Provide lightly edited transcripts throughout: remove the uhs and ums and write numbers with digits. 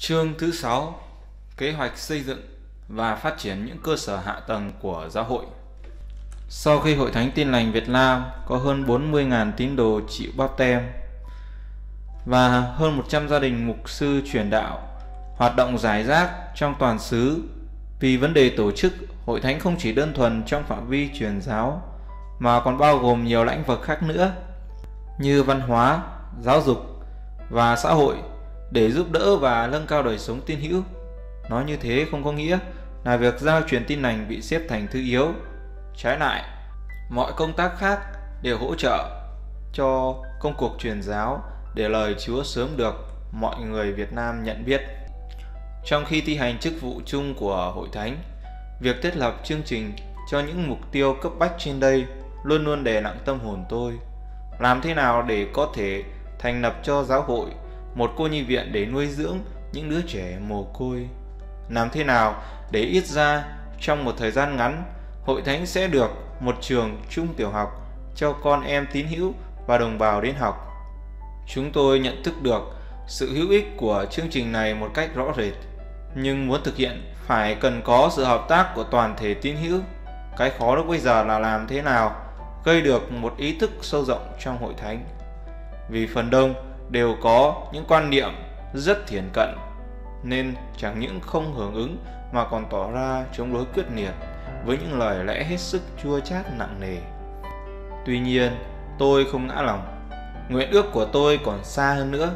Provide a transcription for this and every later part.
Chương thứ 6: Kế hoạch xây dựng và phát triển những cơ sở hạ tầng của giáo hội. Sau khi Hội Thánh Tin Lành Việt Nam có hơn 40.000 tín đồ chịu báp-têm và hơn 100 gia đình mục sư truyền đạo hoạt động rải rác trong toàn xứ, vì vấn đề tổ chức, Hội Thánh không chỉ đơn thuần trong phạm vi truyền giáo mà còn bao gồm nhiều lĩnh vực khác nữa như văn hóa, giáo dục và xã hội để giúp đỡ và nâng cao đời sống tin hữu. Nói như thế không có nghĩa là việc giao truyền tin lành bị xếp thành thứ yếu. Trái lại, mọi công tác khác đều hỗ trợ cho công cuộc truyền giáo để lời Chúa sớm được mọi người Việt Nam nhận biết. Trong khi thi hành chức vụ chung của Hội Thánh, việc thiết lập chương trình cho những mục tiêu cấp bách trên đây luôn luôn đè nặng tâm hồn tôi. Làm thế nào để có thể thành lập cho giáo hội một cô nhi viện để nuôi dưỡng những đứa trẻ mồ côi? Làm thế nào để ít ra trong một thời gian ngắn, Hội Thánh sẽ được một trường trung tiểu học cho con em tín hữu và đồng bào đến học? Chúng tôi nhận thức được sự hữu ích của chương trình này một cách rõ rệt, nhưng muốn thực hiện phải cần có sự hợp tác của toàn thể tín hữu. Cái khó lúc bây giờ là làm thế nào gây được một ý thức sâu rộng trong Hội Thánh, vì phần đông đều có những quan niệm rất thiển cận nên chẳng những không hưởng ứng mà còn tỏ ra chống đối quyết liệt với những lời lẽ hết sức chua chát nặng nề. Tuy nhiên, tôi không ngã lòng. Nguyện ước của tôi còn xa hơn nữa,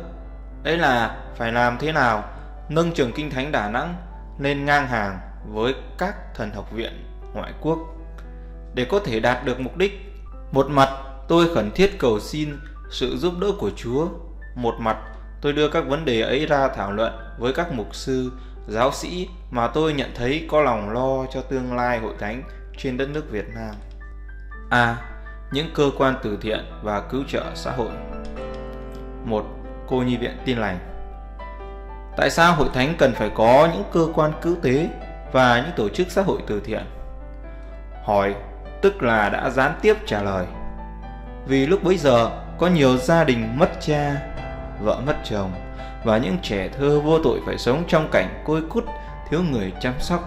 đấy là phải làm thế nào nâng Trường Kinh Thánh Đà Nẵng lên ngang hàng với các thần học viện ngoại quốc. Để có thể đạt được mục đích, một mặt tôi khẩn thiết cầu xin sự giúp đỡ của Chúa, một mặt tôi đưa các vấn đề ấy ra thảo luận với các mục sư, giáo sĩ mà tôi nhận thấy có lòng lo cho tương lai Hội Thánh trên đất nước Việt Nam. A. Những cơ quan từ thiện và cứu trợ xã hội. 1. Cô Nhi Viện Tin Lành. Tại sao Hội Thánh cần phải có những cơ quan cứu tế và những tổ chức xã hội từ thiện? Hỏi tức là đã gián tiếp trả lời. Vì lúc bấy giờ có nhiều gia đình mất cha, vợ mất chồng và những trẻ thơ vô tội phải sống trong cảnh côi cút, thiếu người chăm sóc.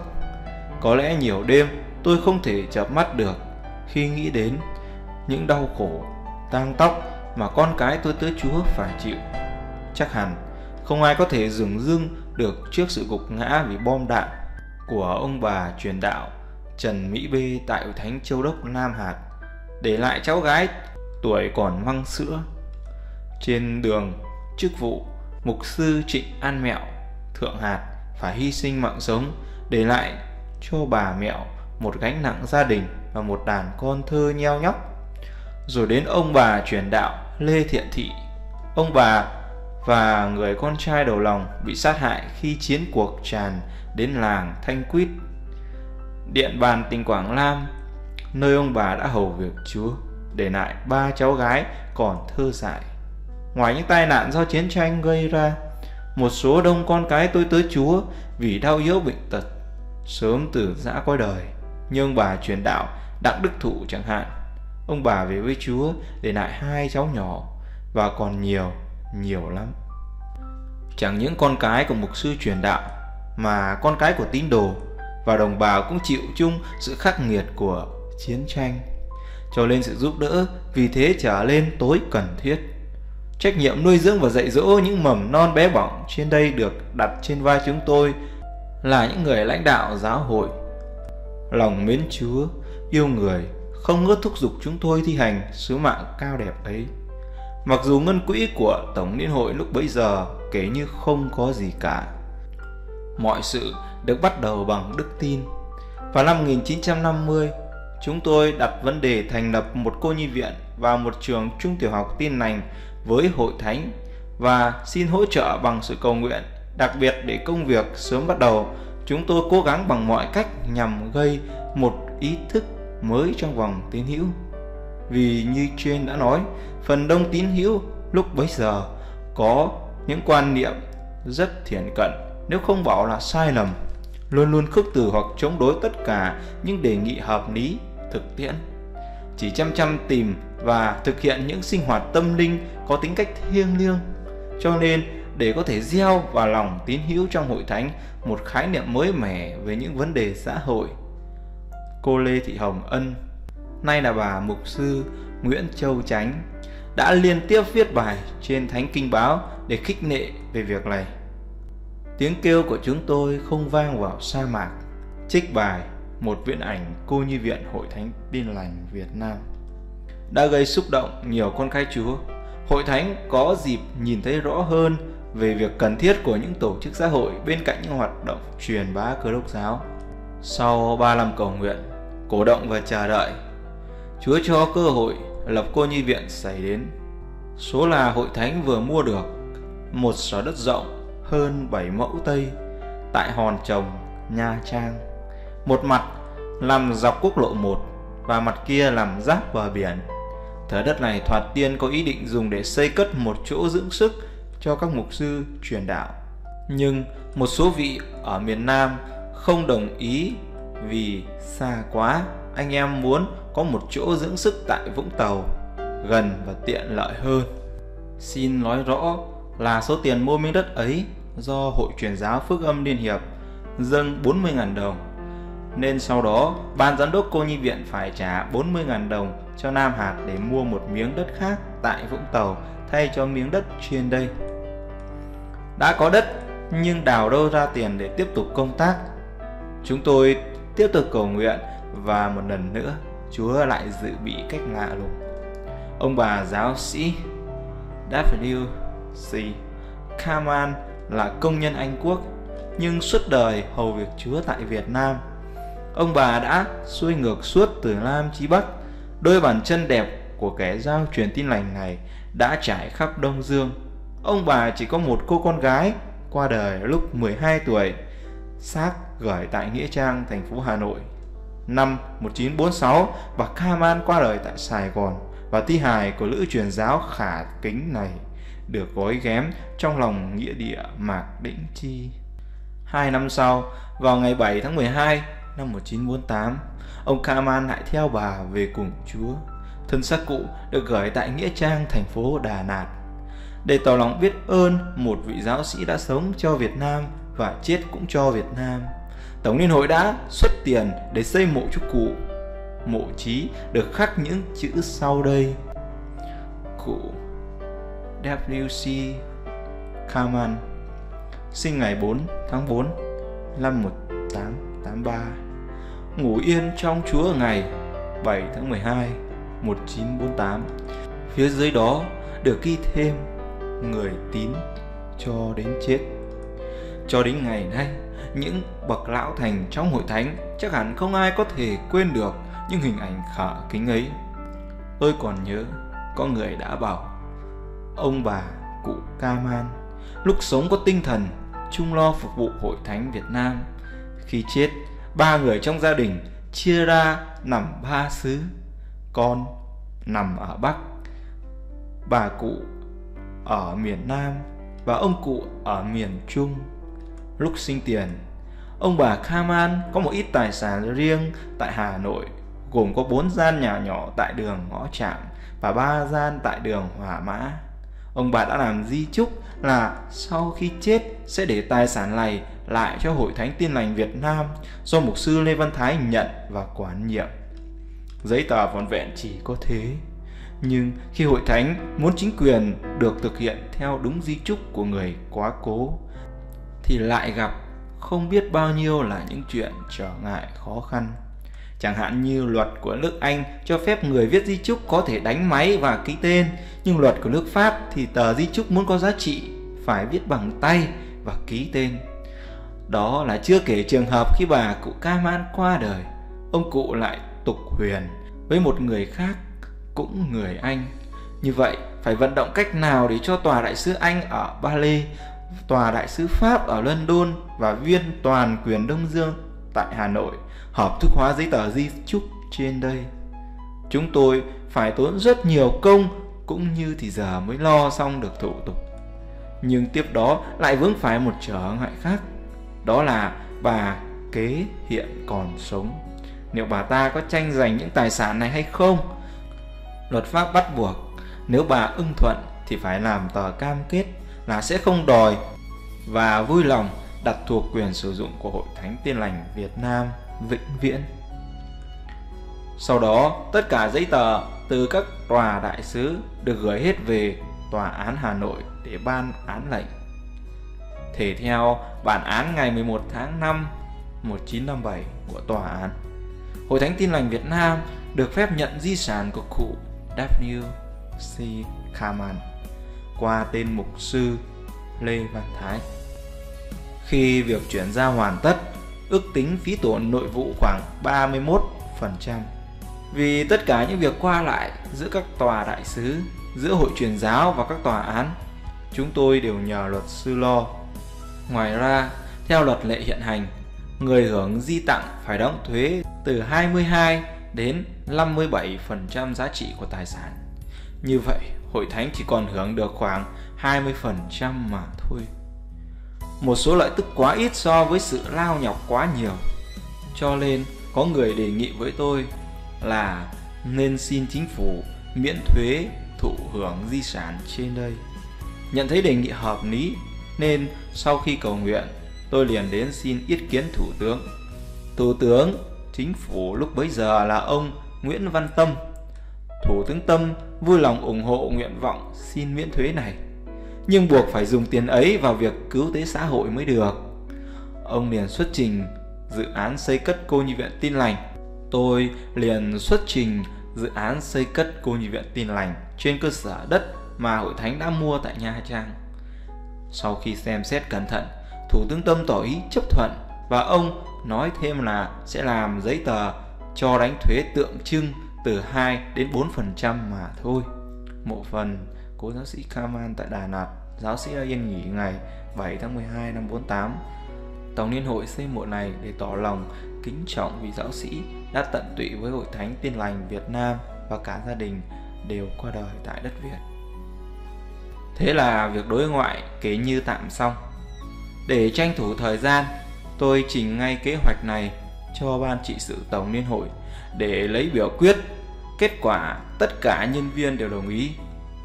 Có lẽ nhiều đêm tôi không thể chợp mắt được khi nghĩ đến những đau khổ, tang tóc mà con cái tôi tới Chúa phải chịu. Chắc hẳn không ai có thể dửng dưng được trước sự gục ngã vì bom đạn của ông bà truyền đạo Trần Mỹ Bê tại Hội Thánh Châu Đốc Nam Hạt, để lại cháu gái tuổi còn măng sữa. Trên đường chức vụ, mục sư Trịnh An Mẹo, Thượng Hạt phải hy sinh mạng sống để lại cho bà Mẹo một gánh nặng gia đình và một đàn con thơ nheo nhóc. Rồi đến ông bà truyền đạo Lê Thiện Thị, ông bà và người con trai đầu lòng bị sát hại khi chiến cuộc tràn đến làng Thanh Quýt, Điện Bàn, tỉnh Quảng Nam, nơi ông bà đã hầu việc Chúa, để lại ba cháu gái còn thơ dại. Ngoài những tai nạn do chiến tranh gây ra, một số đông con cái tôi tới Chúa vì đau yếu bệnh tật, sớm từ giã cõi đời. Như ông bà truyền đạo Đặng Đức Thụ chẳng hạn, ông bà về với Chúa để lại hai cháu nhỏ và còn nhiều lắm. Chẳng những con cái của mục sư truyền đạo mà con cái của tín đồ và đồng bào cũng chịu chung sự khắc nghiệt của chiến tranh, cho nên sự giúp đỡ vì thế trở lên tối cần thiết. Trách nhiệm nuôi dưỡng và dạy dỗ những mầm non bé bỏng trên đây được đặt trên vai chúng tôi là những người lãnh đạo giáo hội. Lòng mến Chúa, yêu người không ngớt thúc giục chúng tôi thi hành sứ mạng cao đẹp ấy. Mặc dù ngân quỹ của Tổng Liên hội lúc bấy giờ kể như không có gì cả, mọi sự được bắt đầu bằng đức tin. Vào năm 1950, chúng tôi đặt vấn đề thành lập một cô nhi viện và một trường trung tiểu học tin lành với Hội Thánh và xin hỗ trợ bằng sự cầu nguyện. Đặc biệt để công việc sớm bắt đầu, chúng tôi cố gắng bằng mọi cách nhằm gây một ý thức mới trong vòng tín hữu. Vì như trên đã nói, phần đông tín hữu lúc bấy giờ có những quan niệm rất thiển cận, nếu không bảo là sai lầm, luôn luôn khước từ hoặc chống đối tất cả những đề nghị hợp lý, thực tiễn, chỉ chăm chăm tìm và thực hiện những sinh hoạt tâm linh có tính cách thiêng liêng. Cho nên để có thể gieo vào lòng tín hữu trong hội thánh một khái niệm mới mẻ về những vấn đề xã hội. Cô Lê Thị Hồng Ân, nay là bà mục sư Nguyễn Châu Chánh, đã liên tiếp viết bài trên Thánh Kinh Báo để khích lệ về việc này. Tiếng kêu của chúng tôi không vang vào sa mạc. Trích bài một viễn ảnh Cô Nhi Viện Hội Thánh Tin Lành Việt Nam đã gây xúc động nhiều con cái Chúa. Hội thánh có dịp nhìn thấy rõ hơn về việc cần thiết của những tổ chức xã hội bên cạnh những hoạt động truyền bá Cơ Đốc giáo. Sau 35 cầu nguyện, cổ động và chờ đợi, Chúa cho cơ hội lập Cô Nhi Viện xảy đến. Số là hội thánh vừa mua được một xó đất rộng hơn 7 mẫu Tây tại Hòn Chồng, Nha Trang. Một mặt làm dọc quốc lộ 1 và mặt kia làm giáp bờ biển. Thửa đất này thoạt tiên có ý định dùng để xây cất một chỗ dưỡng sức cho các mục sư truyền đạo. Nhưng một số vị ở miền Nam không đồng ý vì xa quá. Anh em muốn có một chỗ dưỡng sức tại Vũng Tàu, gần và tiện lợi hơn. Xin nói rõ là số tiền mua miếng đất ấy do Hội Truyền Giáo Phúc Âm Liên Hiệp dâng 40.000 đồng. Nên sau đó, ban giám đốc Cô Nhi Viện phải trả 40.000 đồng cho Nam Hạt để mua một miếng đất khác tại Vũng Tàu thay cho miếng đất trên đây. Đã có đất nhưng đào đâu ra tiền để tiếp tục công tác. Chúng tôi tiếp tục cầu nguyện và một lần nữa Chúa lại dự bị cách lạ lùng. Ông bà giáo sĩ W.C. Kaman là công nhân Anh Quốc nhưng suốt đời hầu việc Chúa tại Việt Nam. Ông bà đã xuôi ngược suốt từ Nam chí Bắc. Đôi bàn chân đẹp của kẻ giao truyền tin lành này đã trải khắp Đông Dương. Ông bà chỉ có một cô con gái qua đời lúc 12 tuổi, xác gửi tại Nghĩa Trang, thành phố Hà Nội năm 1946, và Kaman qua đời tại Sài Gòn, và thi hài của lữ truyền giáo khả kính này được gói ghém trong lòng nghĩa địa Mạc Đĩnh Chi. 2 năm sau, vào ngày 7 tháng 12 năm 1948, ông Kaman lại theo bà về cùng Chúa. Thân xác cụ được gửi tại Nghĩa Trang, thành phố Đà Lạt. Để tỏ lòng biết ơn một vị giáo sĩ đã sống cho Việt Nam và chết cũng cho Việt Nam, Tổng Liên hội đã xuất tiền để xây mộ cho cụ. Mộ chí được khắc những chữ sau đây: Cụ W.C. Kaman sinh ngày 4 tháng 4 năm 1883, ngủ yên trong Chúa ngày 7 tháng 12 1948. Phía dưới đó được ghi thêm: người tín cho đến chết. Cho đến ngày nay, những bậc lão thành trong hội thánh chắc hẳn không ai có thể quên được những hình ảnh khả kính ấy. Tôi còn nhớ có người đã bảo ông bà cụ Kaman lúc sống có tinh thần chung lo phục vụ hội thánh Việt Nam, khi chết 3 người trong gia đình chia ra nằm 3 xứ. Con nằm ở Bắc, bà cụ ở miền Nam và ông cụ ở miền Trung. Lúc sinh tiền, ông bà Kaman có một ít tài sản riêng tại Hà Nội, gồm có 4 gian nhà nhỏ tại đường Ngõ Trạm và 3 gian tại đường Hỏa Mã. Ông bà đã làm di chúc là sau khi chết sẽ để tài sản này lại cho Hội Thánh Tin Lành Việt Nam do mục sư Lê Văn Thái nhận và quản nhiệm. Giấy tờ vòn vẹn chỉ có thế, nhưng khi hội thánh muốn chính quyền được thực hiện theo đúng di chúc của người quá cố thì lại gặp không biết bao nhiêu là những chuyện trở ngại khó khăn. Chẳng hạn như luật của nước Anh cho phép người viết di chúc có thể đánh máy và ký tên, nhưng luật của nước Pháp thì tờ di chúc muốn có giá trị phải viết bằng tay và ký tên. Đó là chưa kể trường hợp khi bà cụ Kaman qua đời, ông cụ lại tục huyền với một người khác cũng người Anh. Như vậy phải vận động cách nào để cho tòa đại sứ Anh ở Bali, tòa đại sứ Pháp ở London và viên toàn quyền Đông Dương tại Hà Nội hợp thức hóa giấy tờ di chúc trên đây. Chúng tôi phải tốn rất nhiều công cũng như thì giờ mới lo xong được thủ tục. Nhưng tiếp đó lại vướng phải một trở ngại khác, đó là bà kế hiện còn sống. Nếu bà ta có tranh giành những tài sản này hay không? Luật pháp bắt buộc nếu bà ưng thuận thì phải làm tờ cam kết là sẽ không đòi và vui lòng đặt thuộc quyền sử dụng của Hội Thánh Tin Lành Việt Nam vĩnh viễn. Sau đó, tất cả giấy tờ từ các tòa đại sứ được gửi hết về Tòa án Hà Nội để ban án lệnh. Thể theo bản án ngày 11 tháng 5 1957 của tòa án, Hội Thánh Tin Lành Việt Nam được phép nhận di sản của cụ W.C. Kaman qua tên mục sư Lê Văn Thái. Khi việc chuyển giao hoàn tất, ước tính phí tổn nội vụ khoảng 31%, vì tất cả những việc qua lại giữa các tòa đại sứ, giữa hội truyền giáo và các tòa án, chúng tôi đều nhờ luật sư lo. Ngoài ra, theo luật lệ hiện hành, người hưởng di tặng phải đóng thuế từ 22 đến 57% giá trị của tài sản. Như vậy, Hội Thánh chỉ còn hưởng được khoảng 20% mà thôi. Một số lợi tức quá ít so với sự lao nhọc quá nhiều. Cho nên, có người đề nghị với tôi là nên xin chính phủ miễn thuế thụ hưởng di sản trên đây. Nhận thấy đề nghị hợp lý, nên sau khi cầu nguyện, tôi liền đến xin ý kiến Thủ tướng. Thủ tướng Chính phủ lúc bấy giờ là ông Nguyễn Văn Tâm. Thủ tướng Tâm vui lòng ủng hộ nguyện vọng xin miễn thuế này, nhưng buộc phải dùng tiền ấy vào việc cứu tế xã hội mới được. Ông liền xuất trình dự án xây cất Cô Nhi Viện Tin Lành. Tôi liền xuất trình dự án xây cất Cô Nhi Viện Tin Lành trên cơ sở đất mà Hội Thánh đã mua tại Nha Trang. Sau khi xem xét cẩn thận, Thủ tướng Tâm tỏ ý chấp thuận, và ông nói thêm là sẽ làm giấy tờ cho đánh thuế tượng trưng từ 2 đến 4% mà thôi. Mộ phần cố giáo sĩ Kaman tại Đà Lạt, giáo sĩ đã yên nghỉ ngày 7 tháng 12 năm 48. Tổng Liên hội xây mộ này để tỏ lòng kính trọng vị giáo sĩ đã tận tụy với Hội Thánh Tin Lành Việt Nam, và cả gia đình đều qua đời tại đất Việt. Thế là việc đối ngoại kể như tạm xong. Để tranh thủ thời gian, tôi trình ngay kế hoạch này cho Ban trị sự Tổng Liên hội để lấy biểu quyết. Kết quả tất cả nhân viên đều đồng ý.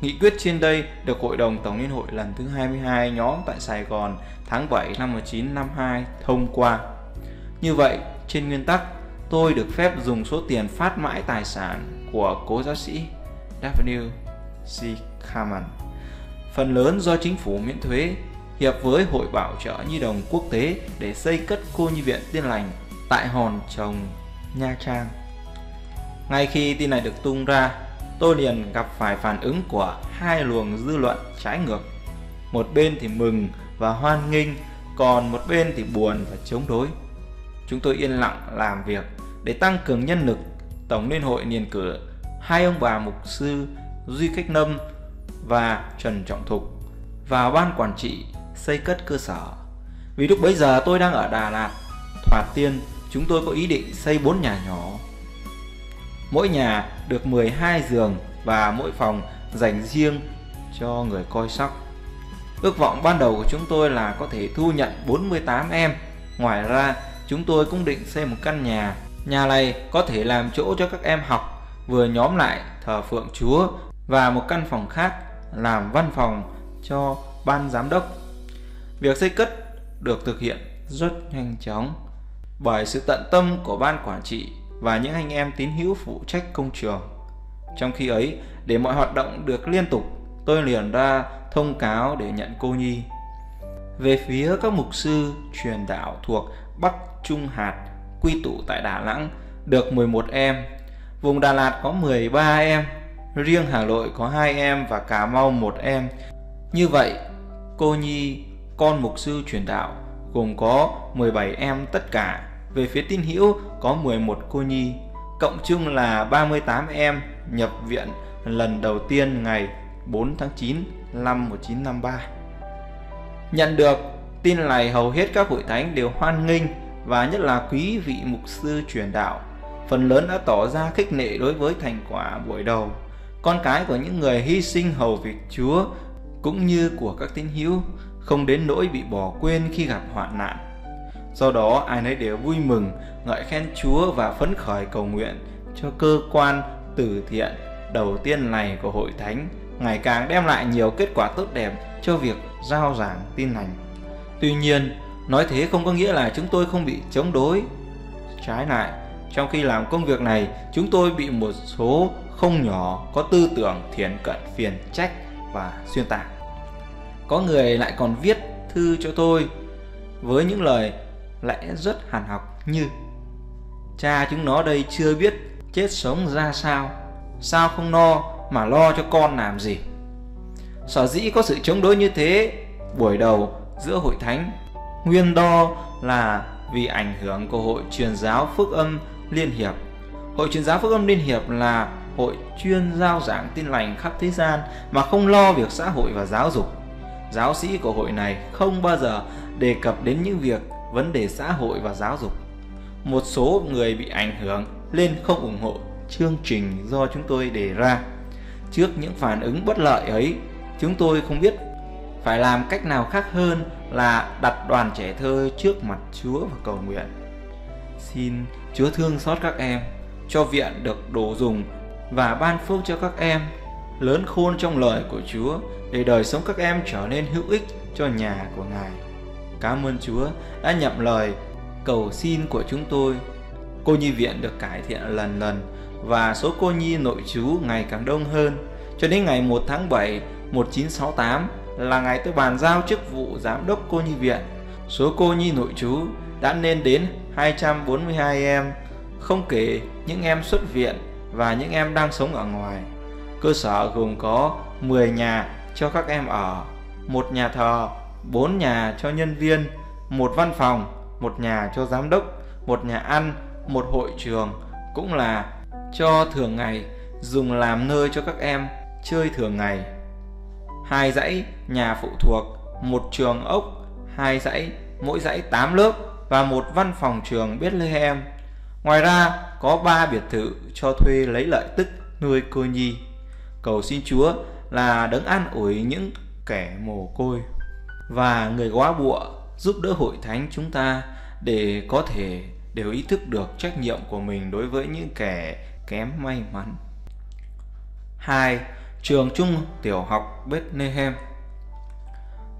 Nghị quyết trên đây được Hội đồng Tổng Liên hội lần thứ 22 nhóm tại Sài Gòn tháng 7 năm 1952 thông qua. Như vậy, trên nguyên tắc, tôi được phép dùng số tiền phát mãi tài sản của cố giáo sĩ W.C. Kaman, phần lớn do chính phủ miễn thuế, hiệp với Hội Bảo trợ Nhi đồng Quốc tế để xây cất Cô Nhi Viện Tin Lành tại Hòn Chồng, Nha Trang. Ngay khi tin này được tung ra, tôi liền gặp phải phản ứng của hai luồng dư luận trái ngược. Một bên thì mừng và hoan nghênh, còn một bên thì buồn và chống đối. Chúng tôi yên lặng làm việc để tăng cường nhân lực. Tổng Liên hội liền cử hai ông bà mục sư Duy Khách Nâm và Trần Trọng Thục vào ban quản trị xây cất cơ sở. Vì lúc bấy giờ tôi đang ở Đà Lạt, Thoạt Tiên, chúng tôi có ý định xây 4 nhà nhỏ. Mỗi nhà được 12 giường và mỗi phòng dành riêng cho người coi sóc. Ước vọng ban đầu của chúng tôi là có thể thu nhận 48 em. Ngoài ra, chúng tôi cũng định xây một căn nhà. Nhà này có thể làm chỗ cho các em học, vừa nhóm lại thờ phượng Chúa, và một căn phòng khác làm văn phòng cho ban giám đốc. Việc xây cất được thực hiện rất nhanh chóng bởi sự tận tâm của ban quản trị và những anh em tín hữu phụ trách công trường. Trong khi ấy, để mọi hoạt động được liên tục, tôi liền ra thông cáo để nhận cô nhi. Về phía các mục sư truyền đạo thuộc Bắc Trung Hạt quy tụ tại Đà Nẵng được 11 em, vùng Đà Lạt có 13 em, riêng Hà Nội có 2 em và Cà Mau 1 em. Như vậy, cô nhi con mục sư truyền đạo gồm có 17 em tất cả. Về phía tín hữu có 11 cô nhi, cộng chung là 38 em nhập viện lần đầu tiên ngày 4 tháng 9 năm 1953. Nhận được tin này, hầu hết các hội thánh đều hoan nghênh, và nhất là quý vị mục sư truyền đạo, phần lớn đã tỏ ra khích lệ đối với thành quả buổi đầu. Con cái của những người hy sinh hầu việc Chúa cũng như của các tín hữu không đến nỗi bị bỏ quên khi gặp hoạn nạn. Do đó, ai nấy đều vui mừng, ngợi khen Chúa và phấn khởi cầu nguyện cho cơ quan từ thiện đầu tiên này của Hội Thánh ngày càng đem lại nhiều kết quả tốt đẹp cho việc rao giảng tin lành. Tuy nhiên, nói thế không có nghĩa là chúng tôi không bị chống đối. Trái lại, trong khi làm công việc này, chúng tôi bị một số không nhỏ có tư tưởng thiển cận phiền trách và xuyên tạc. Có người lại còn viết thư cho tôi với những lời lẽ rất hàn học như: cha chúng nó đây chưa biết chết sống ra sao, sao không no mà lo cho con làm gì. Sở dĩ có sự chống đối như thế buổi đầu giữa hội thánh, nguyên do là vì ảnh hưởng của Hội Truyền Giáo Phúc Âm Liên Hiệp. Hội Truyền Giáo Phúc Âm Liên Hiệp là hội chuyên rao giảng tin lành khắp thế gian mà không lo việc xã hội và giáo dục. Giáo sĩ của hội này không bao giờ đề cập đến những việc vấn đề xã hội và giáo dục. Một số người bị ảnh hưởng nên không ủng hộ chương trình do chúng tôi đề ra. Trước những phản ứng bất lợi ấy, chúng tôi không biết phải làm cách nào khác hơn là đặt đoàn trẻ thơ trước mặt Chúa và cầu nguyện: xin Chúa thương xót các em, cho viện được đồ dùng và ban phước cho các em, lớn khôn trong lời của Chúa để đời sống các em trở nên hữu ích cho nhà của Ngài. Cảm ơn Chúa đã nhận lời cầu xin của chúng tôi. Cô nhi viện được cải thiện lần lần và số cô nhi nội trú ngày càng đông hơn, cho đến ngày 1 tháng 7, 1968 là ngày tôi bàn giao chức vụ giám đốc cô nhi viện. Số cô nhi nội trú đã lên đến 242 em, không kể những em xuất viện và những em đang sống ở ngoài. Cơ sở gồm có 10 nhà cho các em ở, 1 nhà thờ, 4 nhà cho nhân viên, 1 văn phòng, 1 nhà cho giám đốc, 1 nhà ăn, 1 hội trường, cũng là cho thường ngày, dùng làm nơi cho các em chơi thường ngày. 2 dãy nhà phụ thuộc, 1 trường ốc, 2 dãy, mỗi dãy 8 lớp và 1 văn phòng trường Bethlehem. Ngoài ra có 3 biệt thự cho thuê lấy lợi tức nuôi cô nhi. Cầu xin Chúa là đấng an ủi những kẻ mồ côi và người góa bụa, giúp đỡ hội thánh chúng ta để có thể đều ý thức được trách nhiệm của mình đối với những kẻ kém may mắn. 2. Trường Trung Tiểu học Bethlehem.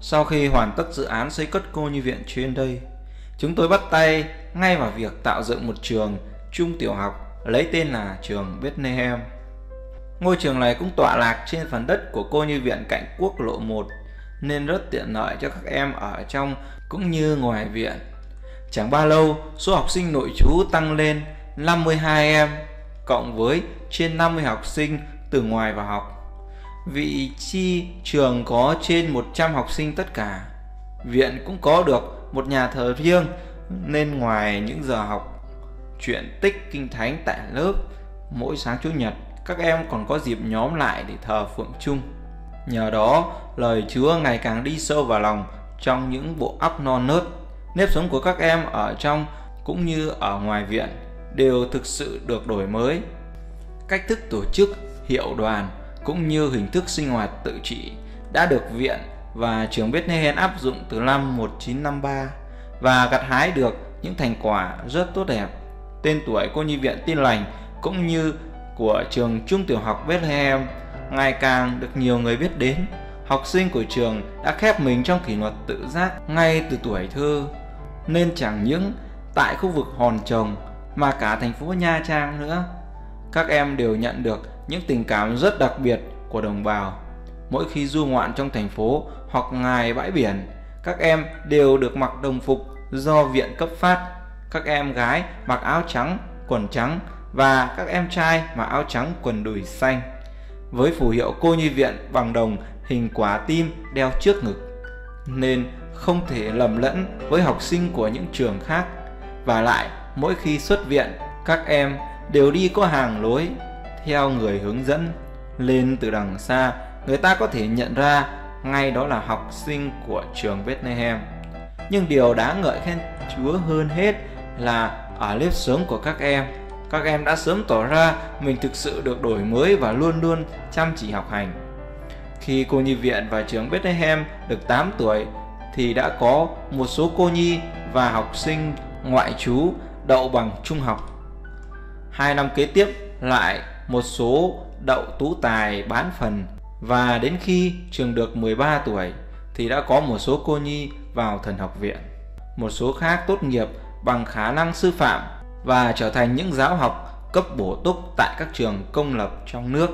Sau khi hoàn tất dự án xây cất cô nhi viện trên đây, chúng tôi bắt tay ngay vào việc tạo dựng một trường trung tiểu học lấy tên là trường Bethlehem. Ngôi trường này cũng tọa lạc trên phần đất của cô nhi viện cạnh quốc lộ 1 nên rất tiện lợi cho các em ở trong cũng như ngoài viện. Chẳng bao lâu, số học sinh nội trú tăng lên 52 em, cộng với trên 50 học sinh từ ngoài vào học. Vị chi trường có trên 100 học sinh tất cả. Viện cũng có được một nhà thờ riêng nên ngoài những giờ học truyện tích kinh thánh tại lớp, mỗi sáng Chủ nhật các em còn có dịp nhóm lại để thờ phượng chung. Nhờ đó, lời Chúa ngày càng đi sâu vào lòng trong những bộ óc non nớt. Nếp sống của các em ở trong cũng như ở ngoài viện đều thực sự được đổi mới. Cách thức tổ chức, hiệu đoàn cũng như hình thức sinh hoạt tự trị đã được viện và trường Bethlehem áp dụng từ năm 1953 và gặt hái được những thành quả rất tốt đẹp. Tên tuổi cô nhi viện Tin Lành cũng như của trường trung tiểu học Bethlehem ngày càng được nhiều người biết đến. Học sinh của trường đã khép mình trong kỷ luật tự giác ngay từ tuổi thơ, nên chẳng những tại khu vực Hòn Chồng mà cả thành phố Nha Trang nữa, các em đều nhận được những tình cảm rất đặc biệt của đồng bào. Mỗi khi du ngoạn trong thành phố hoặc ngoài bãi biển, các em đều được mặc đồng phục do viện cấp phát. Các em gái mặc áo trắng, quần trắng và các em trai mặc áo trắng, quần đùi xanh, với phù hiệu cô nhi viện bằng đồng hình quả tim đeo trước ngực, nên không thể lầm lẫn với học sinh của những trường khác. Và lại, mỗi khi xuất viện, các em đều đi có hàng lối theo người hướng dẫn, lên từ đằng xa người ta có thể nhận ra ngay đó là học sinh của trường Bethlehem. Nhưng điều đáng ngợi khen Chúa hơn hết là ở lớp sống của các em đã sớm tỏ ra mình thực sự được đổi mới và luôn luôn chăm chỉ học hành. Khi cô nhi viện và trường Bethlehem được 8 tuổi thì đã có một số cô nhi và học sinh ngoại trú đậu bằng trung học. 2 năm kế tiếp lại một số đậu tú tài bán phần, và đến khi trường được 13 tuổi thì đã có một số cô nhi vào thần học viện. Một số khác tốt nghiệp bằng khả năng sư phạm và trở thành những giáo học cấp bổ túc tại các trường công lập trong nước.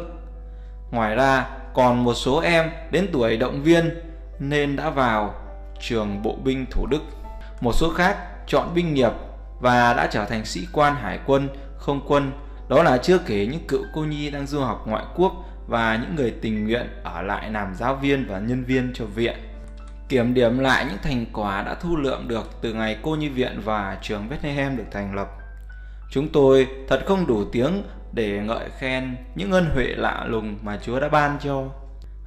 Ngoài ra, còn một số em đến tuổi động viên nên đã vào trường bộ binh Thủ Đức. Một số khác chọn binh nghiệp và đã trở thành sĩ quan hải quân, không quân. Đó là chưa kể những cựu cô nhi đang du học ngoại quốc và những người tình nguyện ở lại làm giáo viên và nhân viên cho viện. Kiểm điểm lại những thành quả đã thu lượm được từ ngày Cô Nhi Viện và trường Bethlehem được thành lập, chúng tôi thật không đủ tiếng để ngợi khen những ân huệ lạ lùng mà Chúa đã ban cho.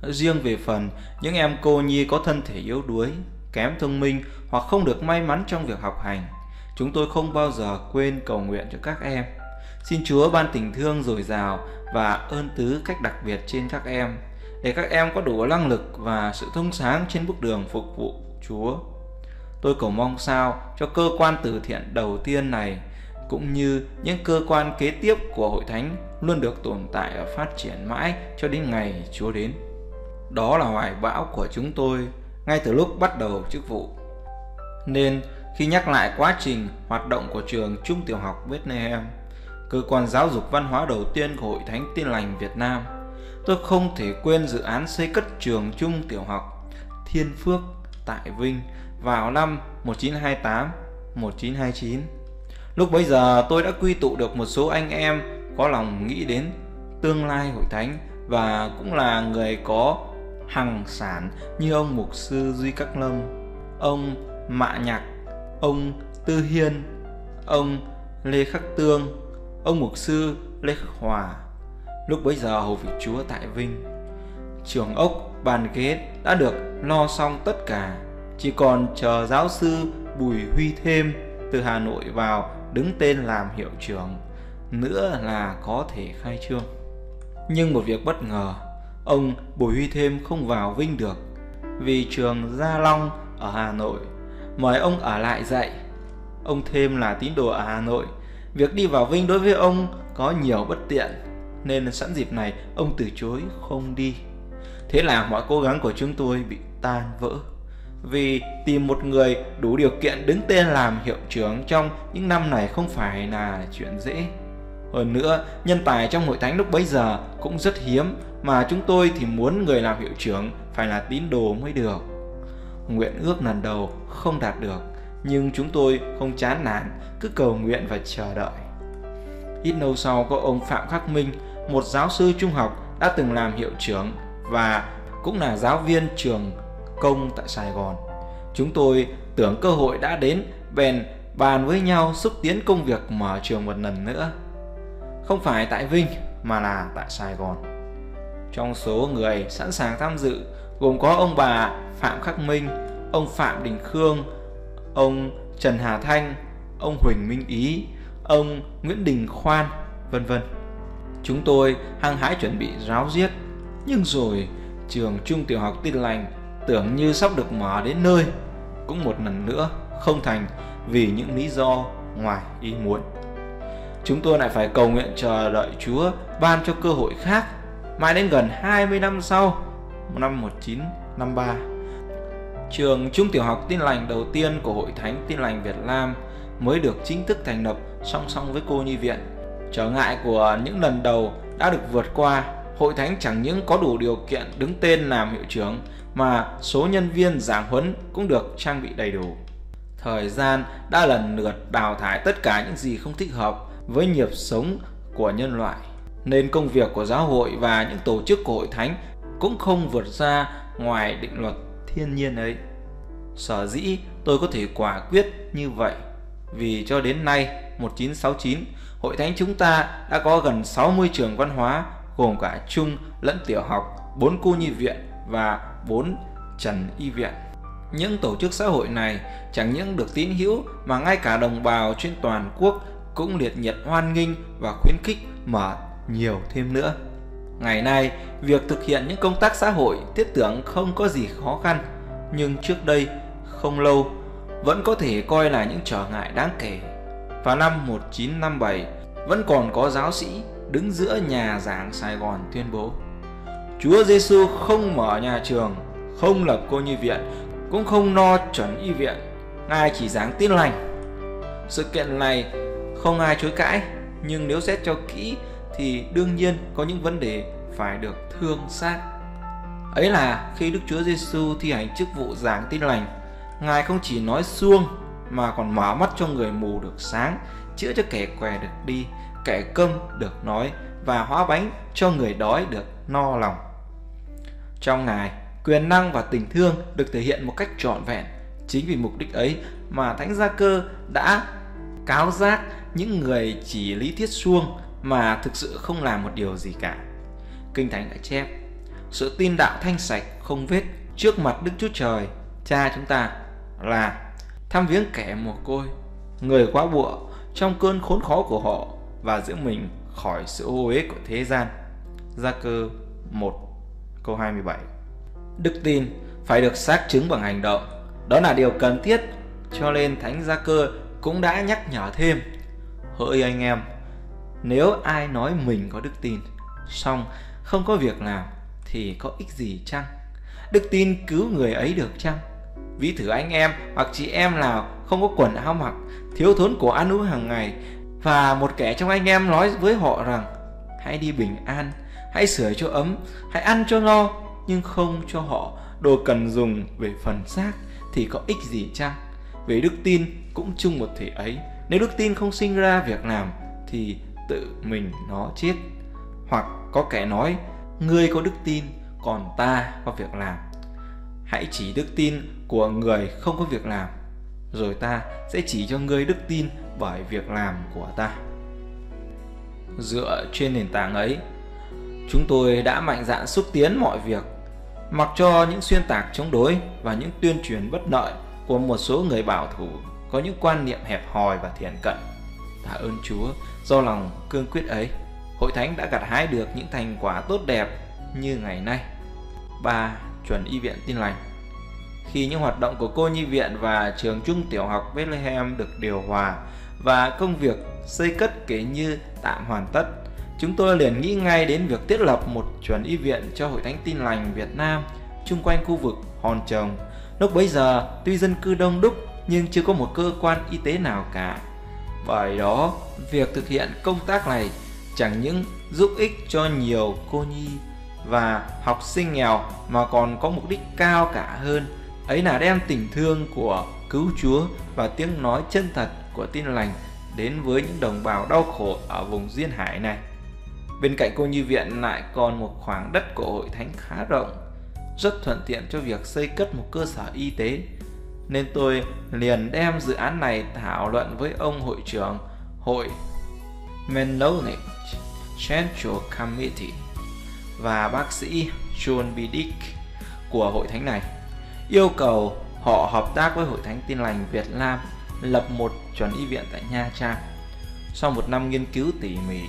Riêng về phần những em cô nhi có thân thể yếu đuối, kém thông minh hoặc không được may mắn trong việc học hành, chúng tôi không bao giờ quên cầu nguyện cho các em. Xin Chúa ban tình thương dồi dào và ơn tứ cách đặc biệt trên các em, để các em có đủ năng lực và sự thông sáng trên bước đường phục vụ Chúa. Tôi cầu mong sao cho cơ quan từ thiện đầu tiên này cũng như những cơ quan kế tiếp của Hội Thánh luôn được tồn tại và phát triển mãi cho đến ngày Chúa đến. Đó là hoài bão của chúng tôi ngay từ lúc bắt đầu chức vụ. Nên khi nhắc lại quá trình hoạt động của trường Trung Tiểu học Bethlehem, cơ quan giáo dục văn hóa đầu tiên của Hội Thánh Tin Lành Việt Nam, tôi không thể quên dự án xây cất trường Trung Tiểu học Thiên Phước tại Vinh vào năm 1928-1929. Lúc bấy giờ tôi đã quy tụ được một số anh em có lòng nghĩ đến tương lai Hội Thánh và cũng là người có hằng sản như ông mục sư Duy Khách Nâm, ông Mạ Nhạc, ông Tư Hiên, ông Lê Khắc Tương, ông mục sư Lê Khắc Hòa. Lúc bấy giờ hầu việc Chúa tại Vinh, trường ốc, bàn ghế đã được lo xong tất cả, chỉ còn chờ giáo sư Bùi Huy Thêm từ Hà Nội vào đứng tên làm hiệu trưởng, nữa là có thể khai trương. Nhưng một việc bất ngờ, ông Bùi Huy Thêm không vào Vinh được vì trường Gia Long ở Hà Nội mời ông ở lại dạy. Ông Thêm là tín đồ ở Hà Nội, việc đi vào Vinh đối với ông có nhiều bất tiện, nên sẵn dịp này ông từ chối không đi. Thế là mọi cố gắng của chúng tôi bị tan vỡ, vì tìm một người đủ điều kiện đứng tên làm hiệu trưởng trong những năm này không phải là chuyện dễ. Hơn nữa, nhân tài trong Hội Thánh lúc bấy giờ cũng rất hiếm, mà chúng tôi thì muốn người làm hiệu trưởng phải là tín đồ mới được. Nguyện ước lần đầu không đạt được, nhưng chúng tôi không chán nản, cứ cầu nguyện và chờ đợi. Ít lâu sau có ông Phạm Khắc Minh, một giáo sư trung học đã từng làm hiệu trưởng và cũng là giáo viên trường công tại Sài Gòn. Chúng tôi tưởng cơ hội đã đến, bèn bàn với nhau xúc tiến công việc mở trường một lần nữa. Không phải tại Vinh mà là tại Sài Gòn. Trong số người sẵn sàng tham dự gồm có ông bà Phạm Khắc Minh, ông Phạm Đình Khương, ông Trần Hà Thanh, ông Huỳnh Minh Ý, ông Nguyễn Đình Khoan, vân vân. Chúng tôi hăng hái chuẩn bị ráo riết, nhưng rồi trường Trung Tiểu học Tin Lành tưởng như sắp được mở đến nơi cũng một lần nữa không thành vì những lý do ngoài ý muốn. Chúng tôi lại phải cầu nguyện chờ đợi Chúa ban cho cơ hội khác mãi đến gần 20 năm sau, năm 1953, trường Trung Tiểu học Tin Lành đầu tiên của Hội Thánh Tin Lành Việt Nam mới được chính thức thành lập song song với Cô Nhi Viện. Trở ngại của những lần đầu đã được vượt qua, Hội Thánh chẳng những có đủ điều kiện đứng tên làm hiệu trưởng mà số nhân viên giảng huấn cũng được trang bị đầy đủ. Thời gian đã lần lượt đào thải tất cả những gì không thích hợp với nhịp sống của nhân loại, nên công việc của giáo hội và những tổ chức của Hội Thánh cũng không vượt ra ngoài định luật thiên nhiên ấy. Sở dĩ tôi có thể quả quyết như vậy vì cho đến nay, 1969, Hội Thánh chúng ta đã có gần 60 trường văn hóa, gồm cả trung lẫn tiểu học, 4 cô nhi viện và 4 trần y viện. Những tổ chức xã hội này chẳng những được tín hữu mà ngay cả đồng bào trên toàn quốc cũng liệt nhiệt hoan nghênh và khuyến khích mở nhiều thêm nữa. Ngày nay, việc thực hiện những công tác xã hội thiết tưởng không có gì khó khăn, nhưng trước đây không lâu vẫn có thể coi là những trở ngại đáng kể. Vào năm 1957, vẫn còn có giáo sĩ đứng giữa nhà giảng Sài Gòn tuyên bố: Chúa Giêsu không mở nhà trường, không lập cô nhi viện, cũng không no chuẩn y viện, Ngài chỉ giảng tin lành. Sự kiện này không ai chối cãi, nhưng nếu xét cho kỹ thì đương nhiên có những vấn đề phải được thương xác. Ấy là khi Đức Chúa Giêsu thi hành chức vụ giảng tin lành, Ngài không chỉ nói suông mà còn mở mắt cho người mù được sáng, chữa cho kẻ què được đi, kẻ câm được nói và hóa bánh cho người đói được no lòng. Trong Ngài, quyền năng và tình thương được thể hiện một cách trọn vẹn. Chính vì mục đích ấy mà Thánh Gia Cơ đã cáo giác những người chỉ lý thuyết suông mà thực sự không làm một điều gì cả. Kinh Thánh đã chép: sự tin đạo thanh sạch không vết trước mặt Đức Chúa Trời Cha chúng ta là thăm viếng kẻ mồ côi, người quá bụa trong cơn khốn khó của họ và giữ mình khỏi sự ô uế của thế gian. Gia Cơ 1 câu 27. Đức tin phải được xác chứng bằng hành động. Đó là điều cần thiết, cho nên Thánh Gia Cơ cũng đã nhắc nhở thêm: hỡi anh em, nếu ai nói mình có đức tin song không có việc làm thì có ích gì chăng? Đức tin cứu người ấy được chăng? Ví thử anh em hoặc chị em nào không có quần áo mặc, thiếu thốn của ăn uống hàng ngày, và một kẻ trong anh em nói với họ rằng: hãy đi bình an, hãy sưởi cho ấm, hãy ăn cho no, nhưng không cho họ đồ cần dùng về phần xác, thì có ích gì chăng? Vì đức tin cũng chung một thể ấy. Nếu đức tin không sinh ra việc làm thì tự mình nó chết. Hoặc có kẻ nói: ngươi có đức tin, còn ta có việc làm. Hãy chỉ đức tin của người không có việc làm, rồi ta sẽ chỉ cho ngươi đức tin bởi việc làm của ta. Dựa trên nền tảng ấy, chúng tôi đã mạnh dạn xúc tiến mọi việc, mặc cho những xuyên tạc chống đối và những tuyên truyền bất lợi của một số người bảo thủ có những quan niệm hẹp hòi và thiển cận. Tạ ơn Chúa, do lòng cương quyết ấy, Hội Thánh đã gặt hái được những thành quả tốt đẹp như ngày nay. 3. Chuẩn y viện tin lành. Khi những hoạt động của cô nhi viện và trường trung tiểu học Bethlehem được điều hòa và công việc xây cất kể như tạm hoàn tất, chúng tôi liền nghĩ ngay đến việc thiết lập một chuẩn y viện cho Hội Thánh Tin Lành Việt Nam chung quanh khu vực Hòn Chồng. Lúc bấy giờ, tuy dân cư đông đúc nhưng chưa có một cơ quan y tế nào cả. Bởi đó, việc thực hiện công tác này chẳng những giúp ích cho nhiều cô nhi và học sinh nghèo mà còn có mục đích cao cả hơn. Ấy là đem tình thương của cứu Chúa và tiếng nói chân thật của tin lành đến với những đồng bào đau khổ ở vùng duyên hải này. Bên cạnh cô nhi viện lại còn một khoảng đất của Hội Thánh khá rộng, rất thuận tiện cho việc xây cất một cơ sở y tế, nên tôi liền đem dự án này thảo luận với ông hội trưởng Hội Mennonite Central Committee và bác sĩ John B. Dick của Hội Thánh này, yêu cầu họ hợp tác với Hội Thánh Tin Lành Việt Nam lập một chuẩn y viện tại Nha Trang. Sau một năm nghiên cứu tỉ mỉ,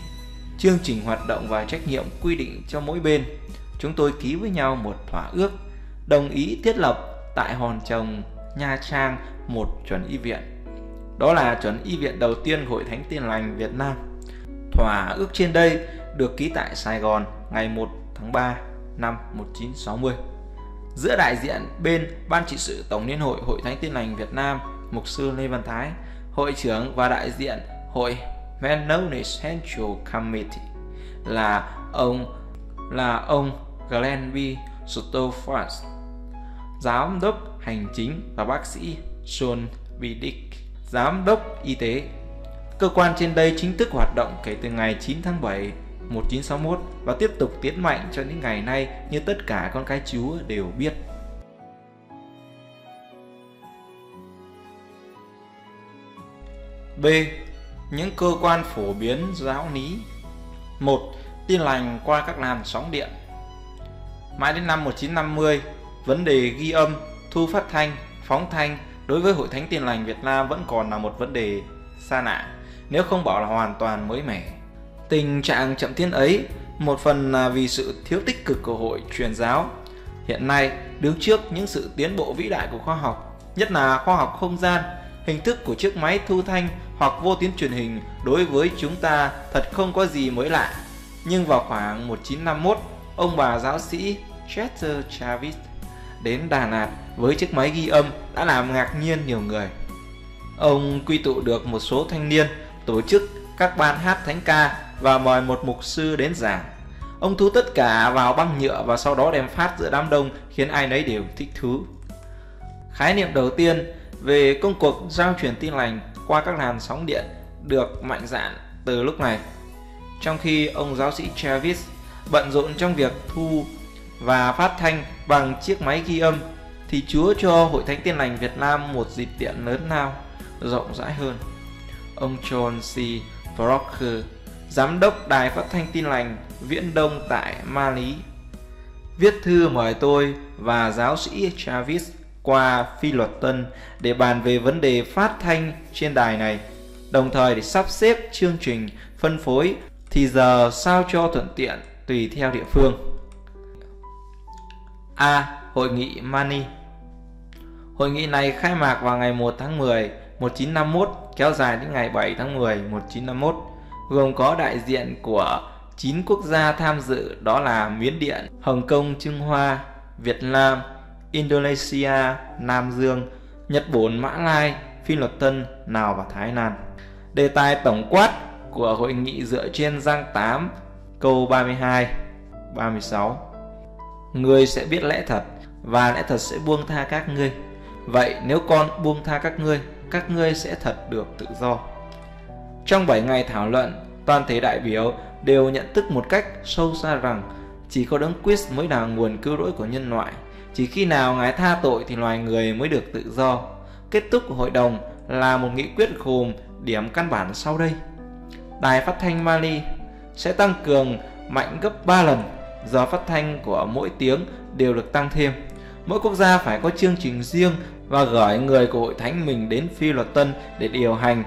chương trình hoạt động và trách nhiệm quy định cho mỗi bên, chúng tôi ký với nhau một thỏa ước đồng ý thiết lập tại Hòn Chồng, Nha Trang một chuẩn y viện. Đó là chuẩn y viện đầu tiên Hội Thánh Tin Lành Việt Nam. Thỏa ước trên đây được ký tại Sài Gòn ngày 1 tháng 3 năm 1960 giữa đại diện bên Ban trị sự Tổng Liên hội Hội Thánh Tin Lành Việt Nam, Mục sư Lê Văn Thái, hội trưởng, và đại diện Hội Mennonite Central Committee là ông Glenn B. Stofas, giám đốc hành chính, và bác sĩ John B. Dick, giám đốc y tế. Cơ quan trên đây chính thức hoạt động kể từ ngày 9 tháng 7, 1961 và tiếp tục tiến mạnh cho đến ngày nay như tất cả con cái Chúa đều biết. B. Những cơ quan phổ biến giáo lý. 1. Tin lành qua các làn sóng điện. Mãi đến năm 1950, vấn đề ghi âm, thu phát thanh, phóng thanh đối với Hội Thánh Tin Lành Việt Nam vẫn còn là một vấn đề xa lạ, nếu không bảo là hoàn toàn mới mẻ. Tình trạng chậm tiến ấy một phần là vì sự thiếu tích cực của Hội Truyền giáo. Hiện nay, đứng trước những sự tiến bộ vĩ đại của khoa học, nhất là khoa học không gian, hình thức của chiếc máy thu thanh hoặc vô tuyến truyền hình đối với chúng ta thật không có gì mới lạ. Nhưng vào khoảng 1951, ông bà giáo sĩ Travis đến Đà Lạt với chiếc máy ghi âm đã làm ngạc nhiên nhiều người. Ông quy tụ được một số thanh niên, tổ chức các ban hát thánh ca và mời một mục sư đến giảng. Ông thu tất cả vào băng nhựa và sau đó đem phát giữa đám đông, khiến ai nấy đều thích thú. Khái niệm đầu tiên về công cuộc giao truyền tin lành qua các làn sóng điện được mạnh dạn từ lúc này. Trong khi ông giáo sĩ Travis bận rộn trong việc thu và phát thanh bằng chiếc máy ghi âm, thì Chúa cho Hội Thánh Tin Lành Việt Nam một dịp tiện lớn lao, rộng rãi hơn. Ông John C. Proctor, giám đốc đài phát thanh tin lành Viễn Đông tại Malí, viết thư mời tôi và giáo sĩ Travis qua Phi Luật Tân để bàn về vấn đề phát thanh trên đài này, đồng thời để sắp xếp chương trình phân phối thì giờ sao cho thuận tiện tùy theo địa phương. A. Hội nghị Mani. Hội nghị này khai mạc vào ngày 1 tháng 10, 1951, kéo dài đến ngày 7 tháng 10, 1951, gồm có đại diện của 9 quốc gia tham dự, đó là Miến Điện, Hồng Kông, Trung Hoa, Việt Nam, Indonesia, Nam Dương, Nhật Bản, Mã Lai, Phi Luật Tân, Lào và Thái Lan. Đề tài tổng quát của hội nghị dựa trên Giăng 8 câu 32-36. Ngươi sẽ biết lẽ thật và lẽ thật sẽ buông tha các ngươi. Vậy nếu con buông tha các ngươi sẽ thật được tự do. Trong 7 ngày thảo luận, toàn thể đại biểu đều nhận thức một cách sâu xa rằng chỉ có Đấng Christ mới là nguồn cứu rỗi của nhân loại. Chỉ khi nào Ngài tha tội thì loài người mới được tự do. Kết thúc của hội đồng là một nghị quyết gồm điểm căn bản sau đây. Đài phát thanh Mali sẽ tăng cường mạnh gấp 3 lần, giờ phát thanh của mỗi tiếng đều được tăng thêm. Mỗi quốc gia phải có chương trình riêng và gửi người của hội thánh mình đến Phi Luật Tân để điều hành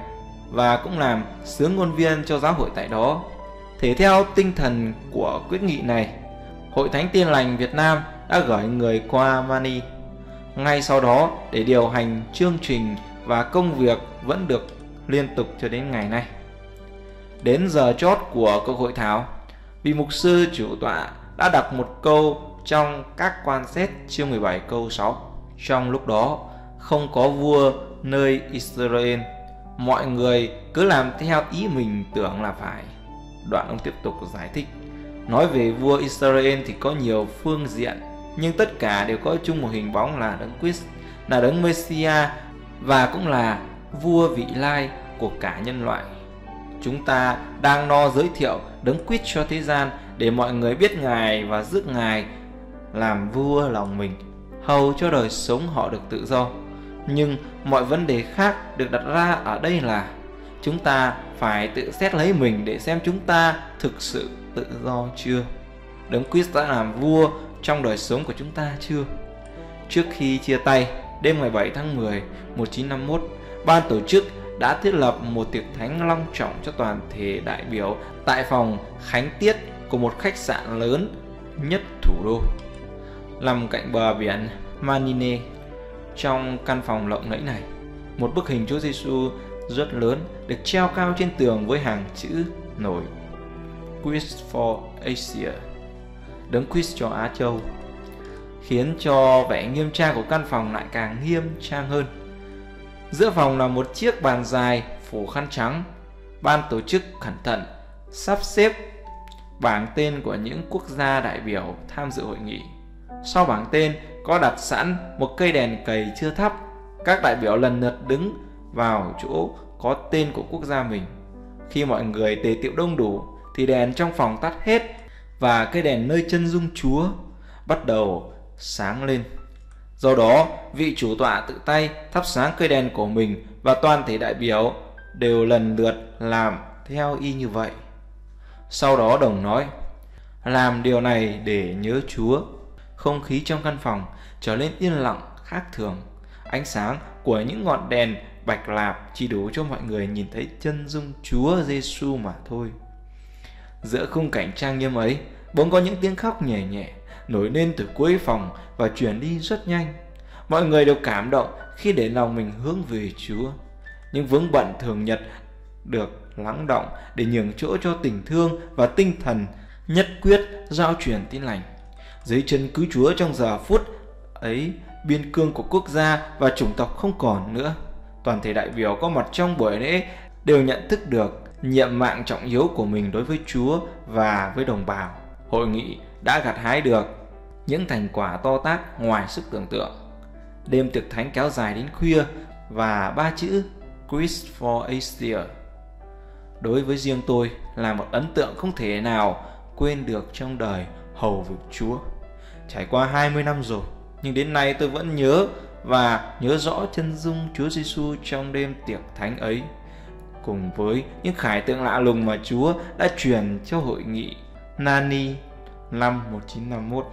và cũng làm sướng ngôn viên cho giáo hội tại đó. Thế theo tinh thần của quyết nghị này, Hội Thánh Tin Lành Việt Nam đã gửi người qua Mani. Ngay sau đó để điều hành chương trình và công việc vẫn được liên tục cho đến ngày nay. Đến giờ chót của cuộc hội thảo, vị mục sư chủ tọa đã đọc một câu trong các quan xét chương 17 câu 6. Trong lúc đó, không có vua nơi Israel, mọi người cứ làm theo ý mình tưởng là phải. Đoạn ông tiếp tục giải thích. Nói về vua Israel thì có nhiều phương diện, nhưng tất cả đều có chung một hình bóng là Đấng Christ, là Đấng Messiah và cũng là vua vị lai của cả nhân loại. Chúng ta đang lo giới thiệu Đấng Christ cho thế gian để mọi người biết Ngài và rước Ngài làm vua lòng mình, hầu cho đời sống họ được tự do. Nhưng mọi vấn đề khác được đặt ra ở đây là chúng ta phải tự xét lấy mình để xem chúng ta thực sự tự do chưa? Đấng Christ đã làm vua trong đời sống của chúng ta chưa? Trước khi chia tay, đêm ngày 7 tháng 10, 1951, ban tổ chức đã thiết lập một tiệc thánh long trọng cho toàn thể đại biểu tại phòng khánh tiết của một khách sạn lớn nhất thủ đô, nằm cạnh bờ biển Manila. Trong căn phòng lộng lẫy này, một bức hình Chúa Giêsu rất lớn được treo cao trên tường với hàng chữ nổi Christ for Asia, Đấng Christ cho Á Châu, khiến cho vẻ nghiêm trang của căn phòng lại càng nghiêm trang hơn. Giữa phòng là một chiếc bàn dài phủ khăn trắng. Ban tổ chức cẩn thận sắp xếp bảng tên của những quốc gia đại biểu tham dự hội nghị. Sau bảng tên có đặt sẵn một cây đèn cầy chưa thắp. Các đại biểu lần lượt đứng vào chỗ có tên của quốc gia mình. Khi mọi người tề tựu đông đủ thì đèn trong phòng tắt hết và cây đèn nơi chân dung Chúa bắt đầu sáng lên. Do đó, vị chủ tọa tự tay thắp sáng cây đèn của mình và toàn thể đại biểu đều lần lượt làm theo y như vậy. Sau đó đồng nói, làm điều này để nhớ Chúa. Không khí trong căn phòng trở nên yên lặng khác thường. Ánh sáng của những ngọn đèn bạch lạp chỉ đủ cho mọi người nhìn thấy chân dung Chúa Giêsu mà thôi. Giữa khung cảnh trang nghiêm ấy, bỗng có những tiếng khóc nhẹ nhẹ nổi lên từ cuối phòng và chuyển đi rất nhanh. Mọi người đều cảm động khi để lòng mình hướng về Chúa. Những vướng bận thường nhật được lắng động để nhường chỗ cho tình thương và tinh thần nhất quyết giao truyền tin lành. Dưới chân cứu Chúa trong giờ phút ấy, biên cương của quốc gia và chủng tộc không còn nữa. Toàn thể đại biểu có mặt trong buổi lễ đều nhận thức được nhiệm mạng trọng yếu của mình đối với Chúa và với đồng bào. Hội nghị đã gặt hái được những thành quả to tát ngoài sức tưởng tượng. Đêm tiệc thánh kéo dài đến khuya và ba chữ Christ for Asia đối với riêng tôi là một ấn tượng không thể nào quên được trong đời hầu việc Chúa. Trải qua 20 năm rồi, nhưng đến nay tôi vẫn nhớ và nhớ rõ chân dung Chúa Giêsu trong đêm tiệc thánh ấy, cùng với những khải tượng lạ lùng mà Chúa đã truyền cho hội nghị Nani năm 1951.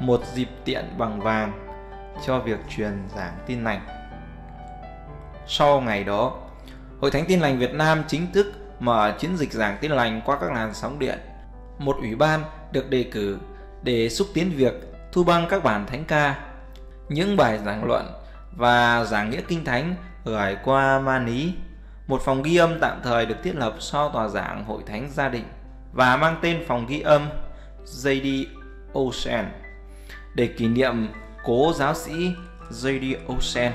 Một dịp tiện bằng vàng cho việc truyền giảng tin lành. Sau ngày đó, Hội Thánh Tin Lành Việt Nam chính thức mở chiến dịch giảng tin lành qua các làn sóng điện. Một ủy ban được đề cử để xúc tiến việc thu băng các bản thánh ca, những bài giảng luận và giảng nghĩa kinh thánh gửi qua Malí. Một phòng ghi âm tạm thời được thiết lập sau tòa giảng Hội Thánh Gia Đình và mang tên phòng ghi âm J.D. Olsen để kỷ niệm cố giáo sĩ J.D. Olsen,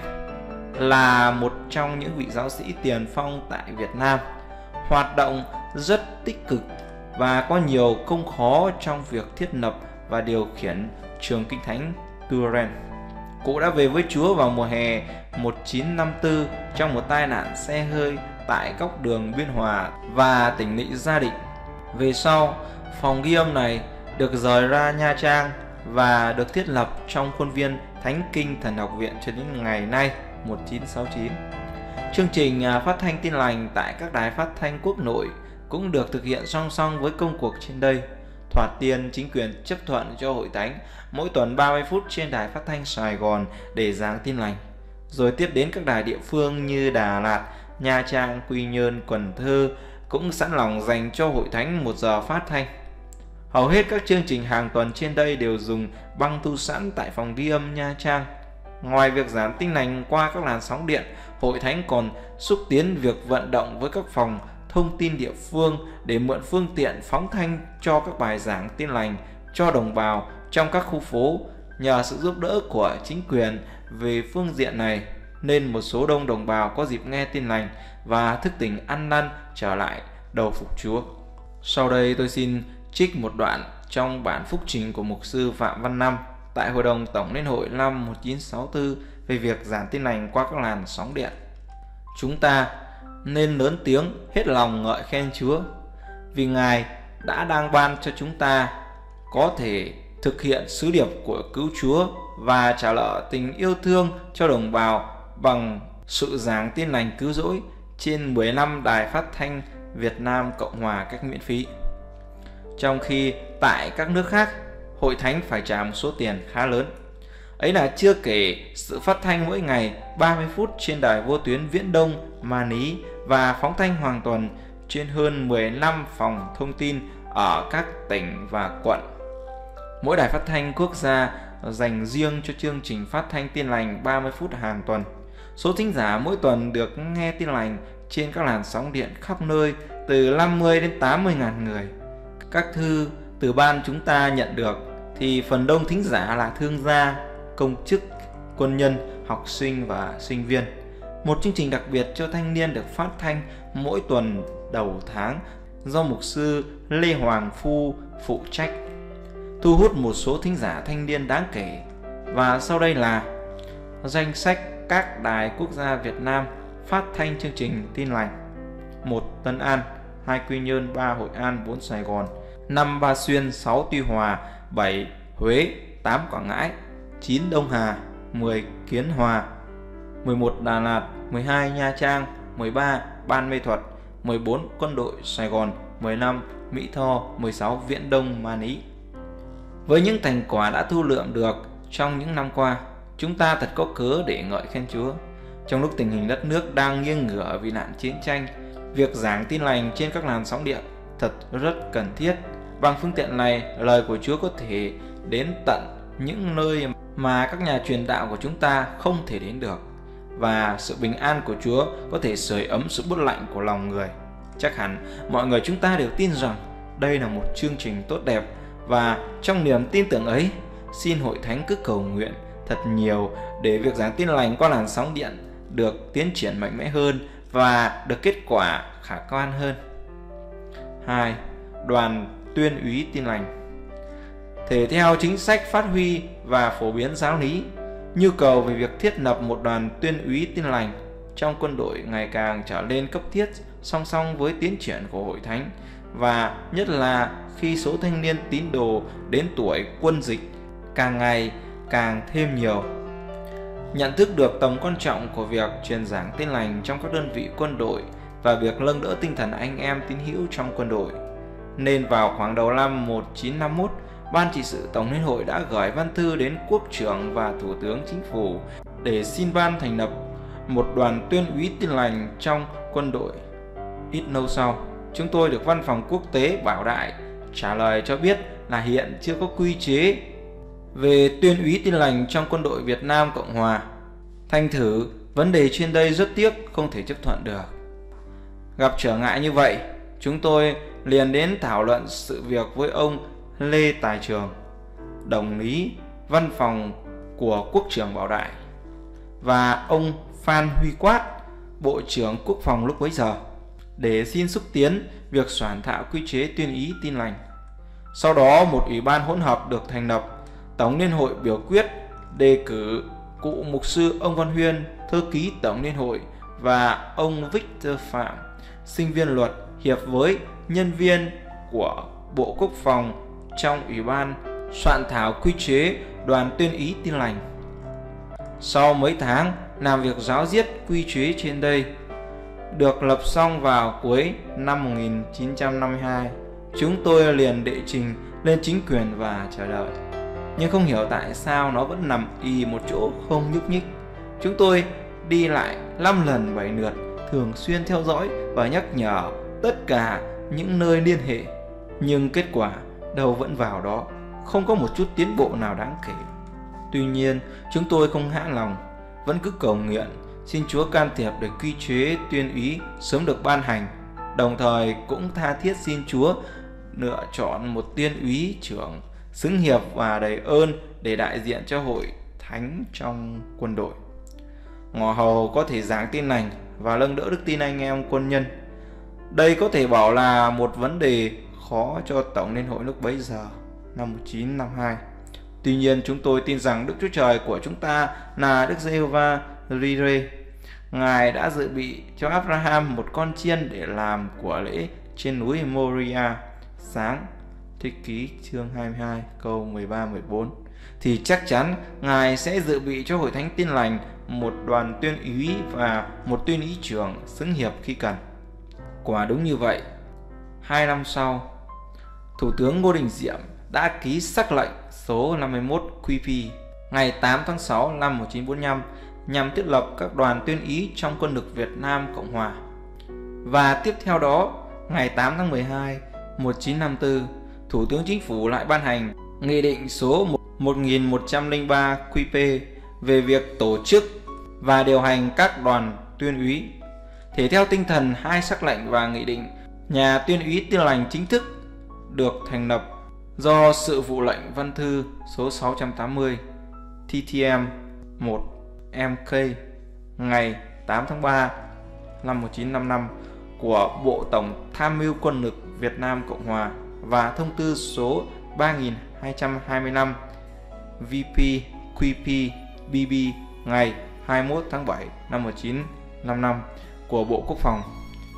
là một trong những vị giáo sĩ tiền phong tại Việt Nam, hoạt động rất tích cực và có nhiều công khó trong việc thiết lập và điều khiển trường Kinh Thánh Turen. Cụ đã về với Chúa vào mùa hè 1954 trong một tai nạn xe hơi tại góc đường Biên Hòa và tỉnh lỵ Gia Định. Về sau, phòng ghi âm này được rời ra Nha Trang và được thiết lập trong khuôn viên Thánh Kinh Thần Học Viện cho đến ngày nay 1969. Chương trình phát thanh tin lành tại các đài phát thanh quốc nội cũng được thực hiện song song với công cuộc trên đây. Thoạt tiên, chính quyền chấp thuận cho hội thánh mỗi tuần 30 phút trên đài phát thanh Sài Gòn để giảng tin lành, rồi tiếp đến các đài địa phương như Đà Lạt, Nha Trang, Quy Nhơn, Cần Thơ cũng sẵn lòng dành cho hội thánh 1 giờ phát thanh. Hầu hết các chương trình hàng tuần trên đây đều dùng băng thu sẵn tại phòng ghi âm Nha Trang. Ngoài việc giảng tin lành qua các làn sóng điện, hội thánh còn xúc tiến việc vận động với các phòng thông tin địa phương để mượn phương tiện phóng thanh cho các bài giảng tin lành cho đồng bào trong các khu phố. Nhờ sự giúp đỡ của chính quyền về phương diện này nên một số đông đồng bào có dịp nghe tin lành và thức tỉnh ăn năn trở lại đầu phục Chúa. Sau đây tôi xin trích một đoạn trong bản phúc trình của mục sư Phạm Văn Năm tại Hội đồng Tổng Liên hội năm 1964 về việc giảng tin lành qua các làn sóng điện. Chúng ta nên lớn tiếng hết lòng ngợi khen Chúa vì Ngài đã đang ban cho chúng ta có thể thực hiện sứ điệp của cứu Chúa và trả lỡ tình yêu thương cho đồng bào bằng sự giảng tin lành cứu rỗi trên 15 đài phát thanh Việt Nam Cộng Hòa cách miễn phí. Trong khi tại các nước khác, hội thánh phải trả một số tiền khá lớn. Ấy là chưa kể sự phát thanh mỗi ngày 30 phút trên đài vô tuyến Viễn Đông, Manila và phóng thanh hàng tuần trên hơn 15 phòng thông tin ở các tỉnh và quận. Mỗi đài phát thanh quốc gia dành riêng cho chương trình phát thanh tin lành 30 phút hàng tuần. Số thính giả mỗi tuần được nghe tin lành trên các làn sóng điện khắp nơi từ 50 đến 80 ngàn người. Các thư từ ban chúng ta nhận được thì phần đông thính giả là thương gia, công chức, quân nhân, học sinh và sinh viên. Một chương trình đặc biệt cho thanh niên được phát thanh mỗi tuần đầu tháng do mục sư Lê Hoàng Phu phụ trách, thu hút một số thính giả thanh niên đáng kể. Và sau đây là danh sách các đài quốc gia Việt Nam phát thanh chương trình tin lành: 1. Tân An, 2. Quy Nhơn, 3. Hội An, 4. Sài Gòn, 5. Ba Xuyên, 6. Tuy Hòa, 7. Huế, 8. Quảng Ngãi, 9. Đông Hà, 10. Kiến Hòa, 11. Đà Lạt, 12. Nha Trang, 13. Ban Mê Thuật, 14. Quân đội Sài Gòn, 15. Mỹ Tho, 16. Viễn Đông, Manila. Với những thành quả đã thu lượm được trong những năm qua, chúng ta thật có cớ để ngợi khen Chúa. Trong lúc tình hình đất nước đang nghiêng ngửa vì nạn chiến tranh, việc giảng tin lành trên các làn sóng điện thật rất cần thiết. Bằng phương tiện này, lời của Chúa có thể đến tận những nơi mà các nhà truyền đạo của chúng ta không thể đến được, và sự bình an của Chúa có thể sưởi ấm sự buốt lạnh của lòng người. Chắc hẳn mọi người chúng ta đều tin rằng Đây là một chương trình tốt đẹp, và trong niềm tin tưởng ấy, xin Hội Thánh cứ cầu nguyện thật nhiều để việc giảng tin lành qua làn sóng điện được tiến triển mạnh mẽ hơn và được kết quả khả quan hơn. 2. Đoàn tuyên úy tin lành thể theo chính sách phát huy và phổ biến giáo lý. Nhu cầu về việc thiết lập một đoàn tuyên úy tin lành trong quân đội ngày càng trở nên cấp thiết, song song với tiến triển của Hội Thánh, và nhất là khi số thanh niên tín đồ đến tuổi quân dịch càng ngày càng thêm nhiều. Nhận thức được tầm quan trọng của việc truyền giảng tin lành trong các đơn vị quân đội và việc nâng đỡ tinh thần anh em tín hữu trong quân đội, nên vào khoảng đầu năm 1951, Ban trị sự Tổng Liên hội đã gửi văn thư đến Quốc trưởng và Thủ tướng Chính phủ để xin ban thành lập một đoàn tuyên úy tin lành trong quân đội. Ít lâu sau, chúng tôi được Văn phòng Quốc tế Bảo Đại trả lời cho biết là hiện chưa có quy chế về tuyên úy tin lành trong quân đội Việt Nam Cộng Hòa. Thành thử, vấn đề trên đây rất tiếc không thể chấp thuận được. Gặp trở ngại như vậy, chúng tôi liền đến thảo luận sự việc với ông Lê Tài Trường, đồng lý văn phòng của Quốc trưởng Bảo Đại, và ông Phan Huy Quát, Bộ trưởng Quốc phòng lúc bấy giờ, để xin xúc tiến việc soạn thảo quy chế tuyên úy tin lành. Sau đó một ủy ban hỗn hợp được thành lập, Tổng Liên hội biểu quyết đề cử cụ mục sư ông Văn Huyên, thư ký Tổng Liên hội, và ông Victor Phạm, sinh viên luật, hiệp với nhân viên của Bộ Quốc phòng trong ủy ban soạn thảo quy chế đoàn tuyên úy tin lành. Sau mấy tháng làm việc ráo riết, quy chế trên đây được lập xong vào cuối năm 1952. Chúng tôi liền đệ trình lên chính quyền và chờ đợi, nhưng không hiểu tại sao nó vẫn nằm ì một chỗ không nhúc nhích. Chúng tôi đi lại 5 lần 7 lượt, thường xuyên theo dõi và nhắc nhở tất cả những nơi liên hệ, nhưng kết quả đầu vẫn vào đó, không có một chút tiến bộ nào đáng kể. Tuy nhiên, chúng tôi không hạ lòng, vẫn cứ cầu nguyện xin Chúa can thiệp để quy chế tuyên úy sớm được ban hành, đồng thời cũng tha thiết xin Chúa lựa chọn một tuyên úy trưởng xứng hiệp và đầy ơn để đại diện cho Hội Thánh trong quân đội, ngò hầu có thể giảng tin lành và nâng đỡ đức tin anh em quân nhân. Đây có thể bảo là một vấn đề khó cho Tổng Liên hội lúc bấy giờ, năm 1952. Tuy nhiên, chúng tôi tin rằng Đức Chúa Trời của chúng ta là Đức Giê-hô-va Jirê. Ngài đã dự bị cho Abraham một con chiên để làm của lễ trên núi Moria, sáng Thế Ký chương 22 câu 13-14. Thì chắc chắn Ngài sẽ dự bị cho Hội Thánh tin lành một đoàn tuyên úy và một tuyên úy trưởng xứng hiệp khi cần. Quả đúng như vậy. 2 năm sau, Thủ tướng Ngô Đình Diệm đã ký sắc lệnh số 51 QP ngày 8 tháng 6 năm 1945 nhằm thiết lập các đoàn tuyên úy trong quân lực Việt Nam Cộng Hòa. Và tiếp theo đó, ngày 8 tháng 12, 1954, Thủ tướng Chính phủ lại ban hành Nghị định số 1103 QP về việc tổ chức và điều hành các đoàn tuyên úy. Thể theo tinh thần hai sắc lệnh và nghị định, nhà tuyên úy tin lành chính thức được thành lập do sự vụ lệnh văn thư số 680 TTM 1 MK ngày 8 tháng 3 năm 1955 của Bộ Tổng Tham mưu Quân lực Việt Nam Cộng Hòa và thông tư số 3225 VPQPBB ngày 21 tháng 7 năm 1955 của Bộ Quốc phòng.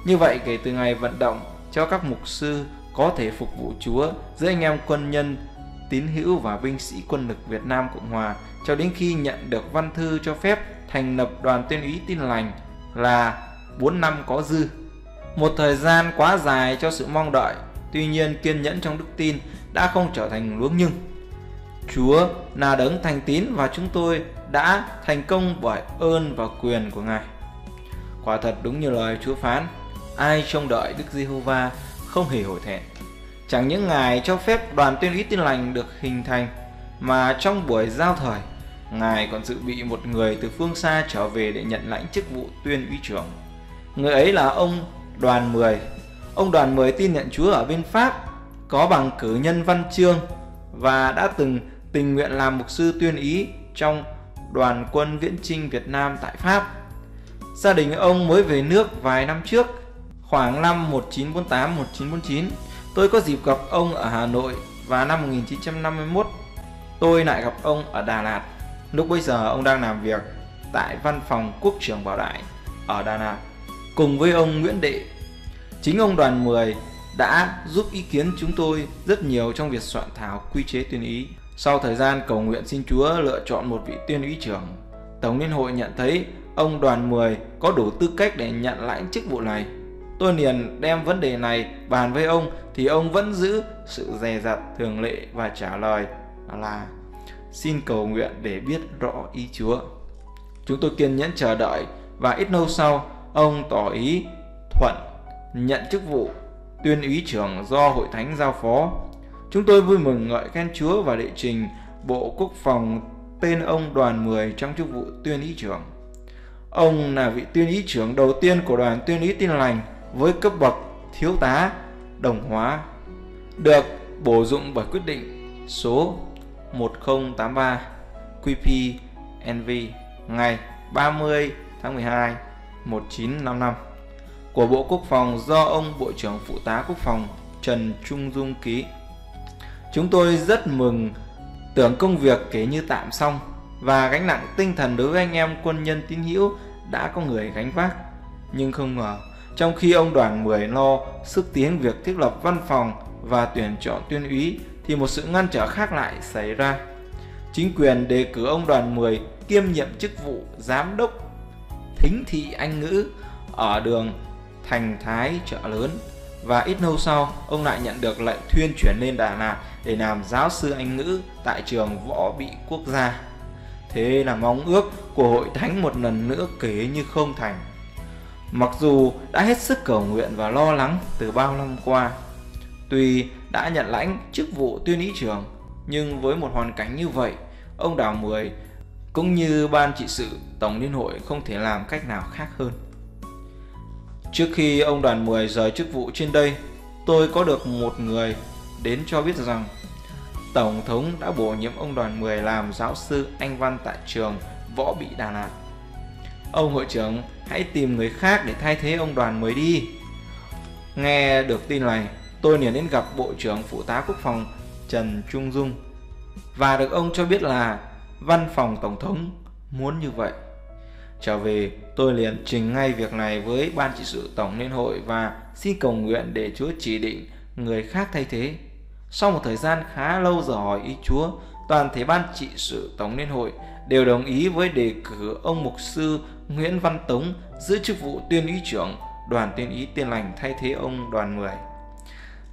Như vậy, kể từ ngày vận động cho các mục sư có thể phục vụ Chúa giữa anh em quân nhân, tín hữu và binh sĩ quân lực Việt Nam Cộng Hòa, cho đến khi nhận được văn thư cho phép thành lập đoàn tuyên úy tin lành là 4 năm có dư. Một thời gian quá dài cho sự mong đợi, tuy nhiên kiên nhẫn trong đức tin đã không trở thành luống nhưng. Chúa là đấng thành tín và chúng tôi đã thành công bởi ơn và quyền của Ngài. Quả thật đúng như lời Chúa phán, ai trông đợi Đức Giê-hô-va không hề hổ thẹn. Chẳng những Ngài cho phép đoàn tuyên úy tin lành được hình thành, mà trong buổi giao thời, Ngài còn dự bị một người từ phương xa trở về để nhận lãnh chức vụ tuyên úy trưởng. Người ấy là ông Đoàn Mười. Ông Đoàn Mười tin nhận Chúa ở bên Pháp, có bằng cử nhân văn chương và đã từng tình nguyện làm mục sư tuyên ý trong đoàn quân viễn chinh Việt Nam tại Pháp. Gia đình ông mới về nước vài năm trước, khoảng năm 1948-1949. Tôi có dịp gặp ông ở Hà Nội và năm 1951 tôi lại gặp ông ở Đà Lạt. Lúc bấy giờ ông đang làm việc tại văn phòng Quốc trưởng Bảo Đại ở Đà Lạt cùng với ông Nguyễn Đệ. Chính ông Đoàn Mười đã giúp ý kiến chúng tôi rất nhiều trong việc soạn thảo quy chế tuyên ý. Sau thời gian cầu nguyện xin Chúa lựa chọn một vị tuyên ý trưởng, Tổng Liên hội nhận thấy ông Đoàn Mười có đủ tư cách để nhận lãnh chức vụ này. Tôi liền đem vấn đề này bàn với ông thì ông vẫn giữ sự dè dặt thường lệ và trả lời là xin cầu nguyện để biết rõ ý Chúa. Chúng tôi kiên nhẫn chờ đợi và ít lâu sau ông tỏ ý thuận nhận chức vụ tuyên úy trưởng do Hội Thánh giao phó. Chúng tôi vui mừng ngợi khen Chúa và đệ trình Bộ Quốc phòng tên ông Đoàn Mười trong chức vụ tuyên úy trưởng. Ông là vị tuyên úy trưởng đầu tiên của Đoàn Tuyên úy Tin Lành với cấp bậc thiếu tá đồng hóa, được bổ dụng bởi quyết định số 1083 QP-NV ngày 30 tháng 12 1955 của Bộ Quốc phòng do ông Bộ trưởng Phụ tá Quốc phòng Trần Trung Dung ký. Chúng tôi rất mừng, tưởng công việc kể như tạm xong và gánh nặng tinh thần đối với anh em quân nhân tín hữu đã có người gánh vác. Nhưng không ngờ, trong khi ông Đoàn Mười lo sức tiến việc thiết lập văn phòng và tuyển chọn tuyên úy thì một sự ngăn trở khác lại xảy ra. Chính quyền đề cử ông Đoàn Mười kiêm nhiệm chức vụ giám đốc thính thị Anh ngữ ở đường Thành Thái Chợ Lớn, và ít lâu sau ông lại nhận được lệnh thuyên chuyển lên Đà Lạt để làm giáo sư Anh ngữ tại trường Võ Bị Quốc gia. Thế là mong ước của Hội Thánh một lần nữa kể như không thành. Mặc dù đã hết sức cầu nguyện và lo lắng từ bao năm qua, tuy đã nhận lãnh chức vụ tuyên ý trưởng, nhưng với một hoàn cảnh như vậy, ông Đoàn Mười cũng như ban trị sự Tổng Liên hội không thể làm cách nào khác hơn. Trước khi ông Đoàn Mười rời chức vụ trên đây, tôi có được một người đến cho biết rằng Tổng thống đã bổ nhiệm ông Đoàn Mười làm giáo sư Anh văn tại trường Võ Bị Đà Lạt. Ông hội trưởng hãy tìm người khác để thay thế ông Đoàn Mười đi. Nghe được tin này, tôi liền đến gặp Bộ trưởng Phụ tá Quốc phòng Trần Trung Dung và được ông cho biết là Văn phòng Tổng thống muốn như vậy. Trở về, tôi liền trình ngay việc này với Ban trị sự Tổng Liên hội và xin cầu nguyện để Chúa chỉ định người khác thay thế. Sau một thời gian khá lâu dò hỏi ý Chúa, toàn thể Ban trị sự Tổng Liên hội đều đồng ý với đề cử ông mục sư Nguyễn Văn Tống giữ chức vụ tuyên úy trưởng Đoàn Tuyên úy Tin Lành thay thế ông Đoàn Mười.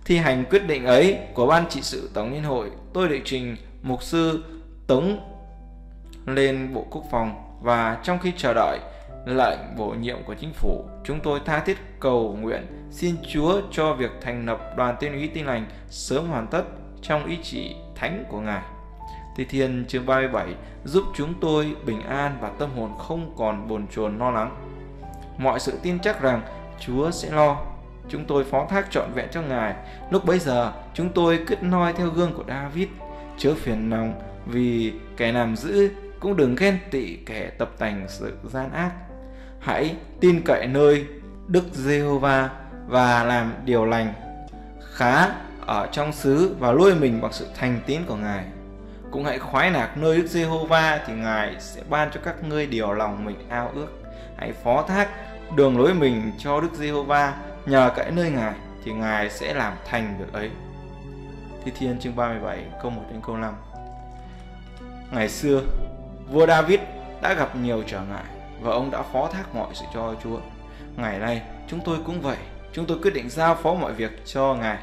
Thi hành quyết định ấy của Ban trị sự Tổng Liên hội, tôi đệ trình mục sư Tống lên Bộ Quốc phòng, và trong khi chờ đợi lệnh bổ nhiệm của chính phủ, chúng tôi tha thiết cầu nguyện xin Chúa cho việc thành lập Đoàn Tuyên úy Tin Lành sớm hoàn tất trong ý chỉ thánh của Ngài. Thi Thiên chương 37 giúp chúng tôi bình an và tâm hồn không còn bồn chồn lo lắng. Mọi sự tin chắc rằng Chúa sẽ lo. Chúng tôi phó thác trọn vẹn cho Ngài. Lúc bấy giờ chúng tôi kết noi theo gương của David, chớ phiền lòng vì kẻ làm dữ, cũng đừng ghen tị kẻ tập tành sự gian ác. Hãy tin cậy nơi Đức Giê-hô-va và làm điều lành, khá ở trong xứ và nuôi mình bằng sự thành tín của Ngài. Cũng hãy khoái lạc nơi Đức Giê-hô-va thì Ngài sẽ ban cho các ngươi điều lòng mình ao ước. Hãy phó thác đường lối mình cho Đức Giê-hô-va, nhờ cậy nơi Ngài thì Ngài sẽ làm thành việc ấy. Thi Thiên chương 37 câu 1 đến câu 5. Ngày xưa, vua David đã gặp nhiều trở ngại và ông đã phó thác mọi sự cho Chúa. Ngày nay, chúng tôi cũng vậy. Chúng tôi quyết định giao phó mọi việc cho Ngài.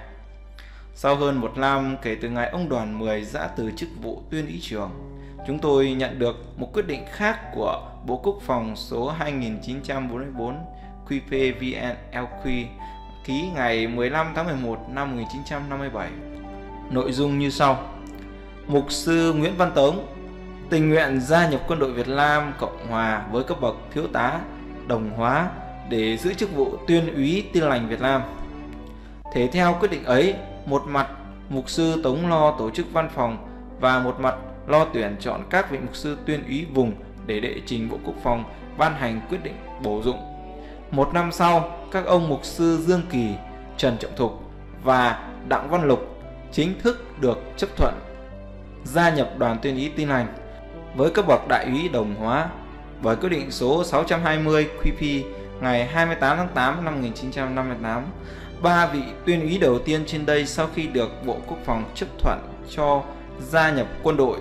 Sau hơn một năm kể từ ngày ông Đoàn Mười giã từ chức vụ tuyên úy trưởng, chúng tôi nhận được một quyết định khác của Bộ Quốc phòng số 2944 QPVNLQ ký ngày 15 tháng 11 năm 1957. Nội dung như sau: Mục sư Nguyễn Văn Tống tình nguyện gia nhập quân đội Việt Nam Cộng Hòa với cấp bậc thiếu tá đồng hóa để giữ chức vụ tuyên úy Tin Lành Việt Nam. Thế theo quyết định ấy, một mặt mục sư Tống lo tổ chức văn phòng và một mặt lo tuyển chọn các vị mục sư tuyên úy vùng để đệ trình Bộ Quốc phòng ban hành quyết định bổ dụng. Một năm sau, các ông mục sư Dương Kỳ, Trần Trọng Thục và Đặng Văn Lục chính thức được chấp thuận gia nhập Đoàn Tuyên úy Tin Lành với cấp bậc đại úy đồng hóa bởi quyết định số 620 QP ngày 28 tháng 8 năm 1958. Ba vị tuyên úy đầu tiên trên đây sau khi được Bộ Quốc phòng chấp thuận cho gia nhập quân đội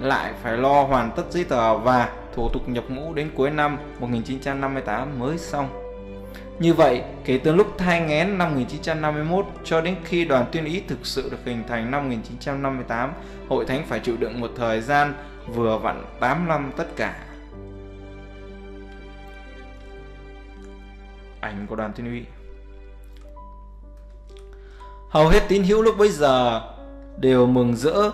lại phải lo hoàn tất giấy tờ và thủ tục nhập ngũ đến cuối năm 1958 mới xong. Như vậy, kể từ lúc thai nghén năm 1951 cho đến khi Đoàn Tuyên úy thực sự được hình thành năm 1958, Hội Thánh phải chịu đựng một thời gian vừa vặn 8 năm tất cả. Ảnh của Đoàn Tuyên úy. Hầu hết tín hữu lúc bấy giờ đều mừng rỡ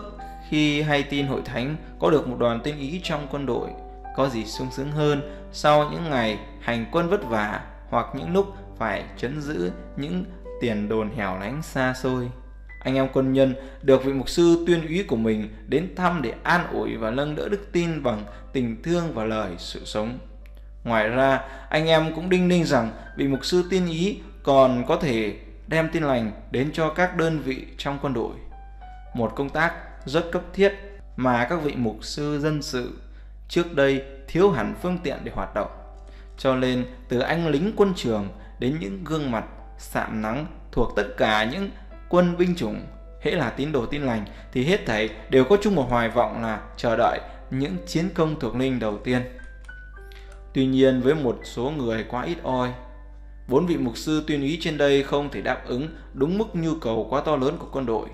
khi hay tin Hội Thánh có được một đoàn tuyên úy trong quân đội. Có gì sung sướng hơn sau những ngày hành quân vất vả hoặc những lúc phải trấn giữ những tiền đồn hẻo lánh xa xôi. Anh em quân nhân được vị mục sư tuyên úy của mình đến thăm để an ủi và nâng đỡ đức tin bằng tình thương và lời sự sống. Ngoài ra, anh em cũng đinh ninh rằng vị mục sư tuyên úy còn có thể đem tin lành đến cho các đơn vị trong quân đội, một công tác rất cấp thiết mà các vị mục sư dân sự trước đây thiếu hẳn phương tiện để hoạt động. Cho nên từ anh lính quân trường đến những gương mặt sạm nắng thuộc tất cả những quân binh chủng hễ là tín đồ tin lành thì hết thảy đều có chung một hoài vọng là chờ đợi những chiến công thuộc linh đầu tiên. Tuy nhiên, với một số người quá ít oi, bốn vị mục sư tuyên úy trên đây không thể đáp ứng đúng mức nhu cầu quá to lớn của quân đội,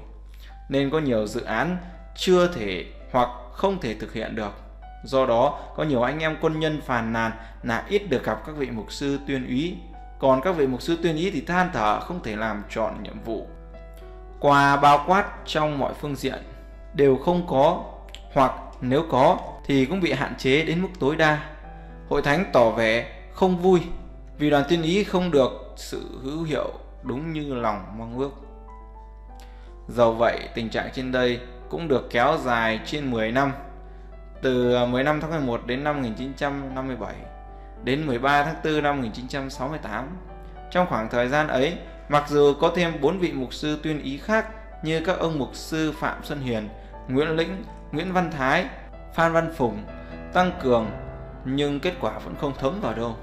nên có nhiều dự án chưa thể hoặc không thể thực hiện được. Do đó, có nhiều anh em quân nhân phàn nàn là ít được gặp các vị mục sư tuyên úy, còn các vị mục sư tuyên úy thì than thở không thể làm trọn nhiệm vụ. Qua bao quát trong mọi phương diện đều không có, hoặc nếu có thì cũng bị hạn chế đến mức tối đa. Hội Thánh tỏ vẻ không vui vì đoàn tuyên úy không được sự hữu hiệu đúng như lòng mong ước. Dầu vậy, tình trạng trên đây cũng được kéo dài trên 10 năm, từ 15 tháng 11 đến năm 1957 đến 13 tháng 4 năm 1968. Trong khoảng thời gian ấy, mặc dù có thêm 4 vị mục sư tuyên úy khác như các ông mục sư Phạm Xuân Hiền, Nguyễn Lĩnh, Nguyễn Văn Thái, Phan Văn Phùng, Tăng Cường, nhưng kết quả vẫn không thấm vào đâu.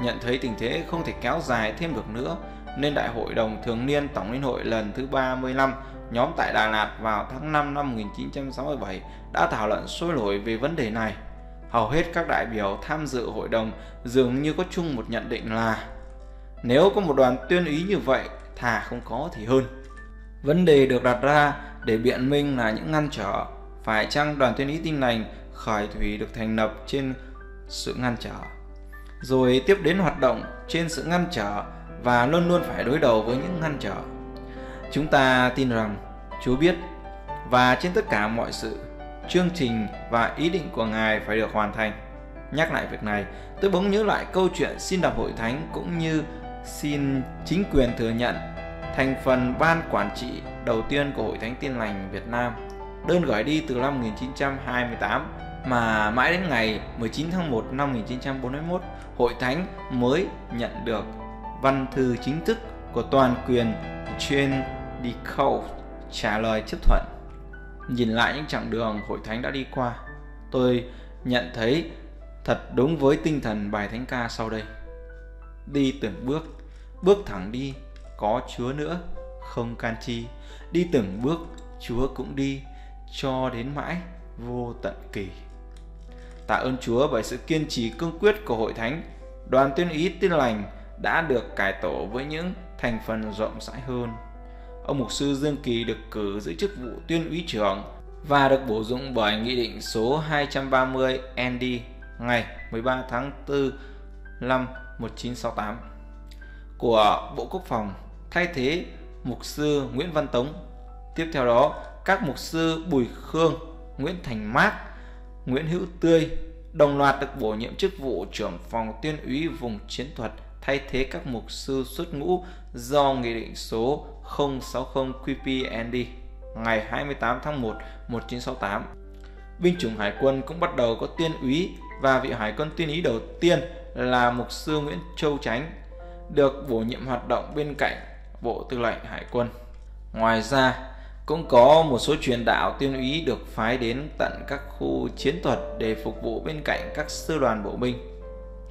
Nhận thấy tình thế không thể kéo dài thêm được nữa, nên Đại hội đồng Thường niên Tổng Liên hội lần thứ 35 nhóm tại Đà Lạt vào tháng 5 năm 1967 đã thảo luận sôi nổi về vấn đề này. Hầu hết các đại biểu tham dự hội đồng dường như có chung một nhận định là nếu có một đoàn tuyên úy như vậy, thà không có thì hơn. Vấn đề được đặt ra để biện minh là những ngăn trở. Phải chăng Đoàn Tuyên úy Tin Lành khởi thủy được thành lập trên sự ngăn trở, rồi tiếp đến hoạt động trên sự ngăn trở và luôn luôn phải đối đầu với những ngăn trở? Chúng ta tin rằng Chúa biết, và trên tất cả mọi sự, chương trình và ý định của Ngài phải được hoàn thành. Nhắc lại việc này, tôi bỗng nhớ lại câu chuyện xin đọc Hội Thánh cũng như xin chính quyền thừa nhận thành phần ban quản trị đầu tiên của Hội Thánh Tin Lành Việt Nam, đơn gửi đi từ năm 1928 mà mãi đến ngày 19 tháng 1 năm 1941, Hội Thánh mới nhận được văn thư chính thức của toàn quyền trên Decault trả lời chấp thuận. Nhìn lại những chặng đường Hội Thánh đã đi qua, tôi nhận thấy thật đúng với tinh thần bài thánh ca sau đây: đi từng bước, bước thẳng đi, có Chúa nữa, không can chi. Đi từng bước, Chúa cũng đi, cho đến mãi, vô tận kỳ. Tạ ơn Chúa bởi sự kiên trì cương quyết của Hội Thánh, Đoàn Tuyên úy Tin Lành đã được cải tổ với những thành phần rộng rãi hơn. Ông mục sư Dương Kỳ được cử giữ chức vụ tuyên úy trưởng và được bổ dụng bởi Nghị định số 230 ND ngày 13 tháng 4 năm 1968 của Bộ Quốc phòng, thay thế mục sư Nguyễn Văn Tống. Tiếp theo đó, các mục sư Bùi Khương, Nguyễn Thành Mát, Nguyễn Hữu Tươi đồng loạt được bổ nhiệm chức vụ trưởng phòng tuyên úy vùng chiến thuật, thay thế các mục sư xuất ngũ do Nghị định số 060 QPND ngày 28 tháng 1, 1968. Binh chủng hải quân cũng bắt đầu có tiên úy, và vị hải quân tiên úy đầu tiên là mục sư Nguyễn Châu Chánh, được bổ nhiệm hoạt động bên cạnh Bộ Tư lệnh Hải quân. Ngoài ra, cũng có một số truyền đạo tiên úy được phái đến tận các khu chiến thuật để phục vụ bên cạnh các sư đoàn bộ binh.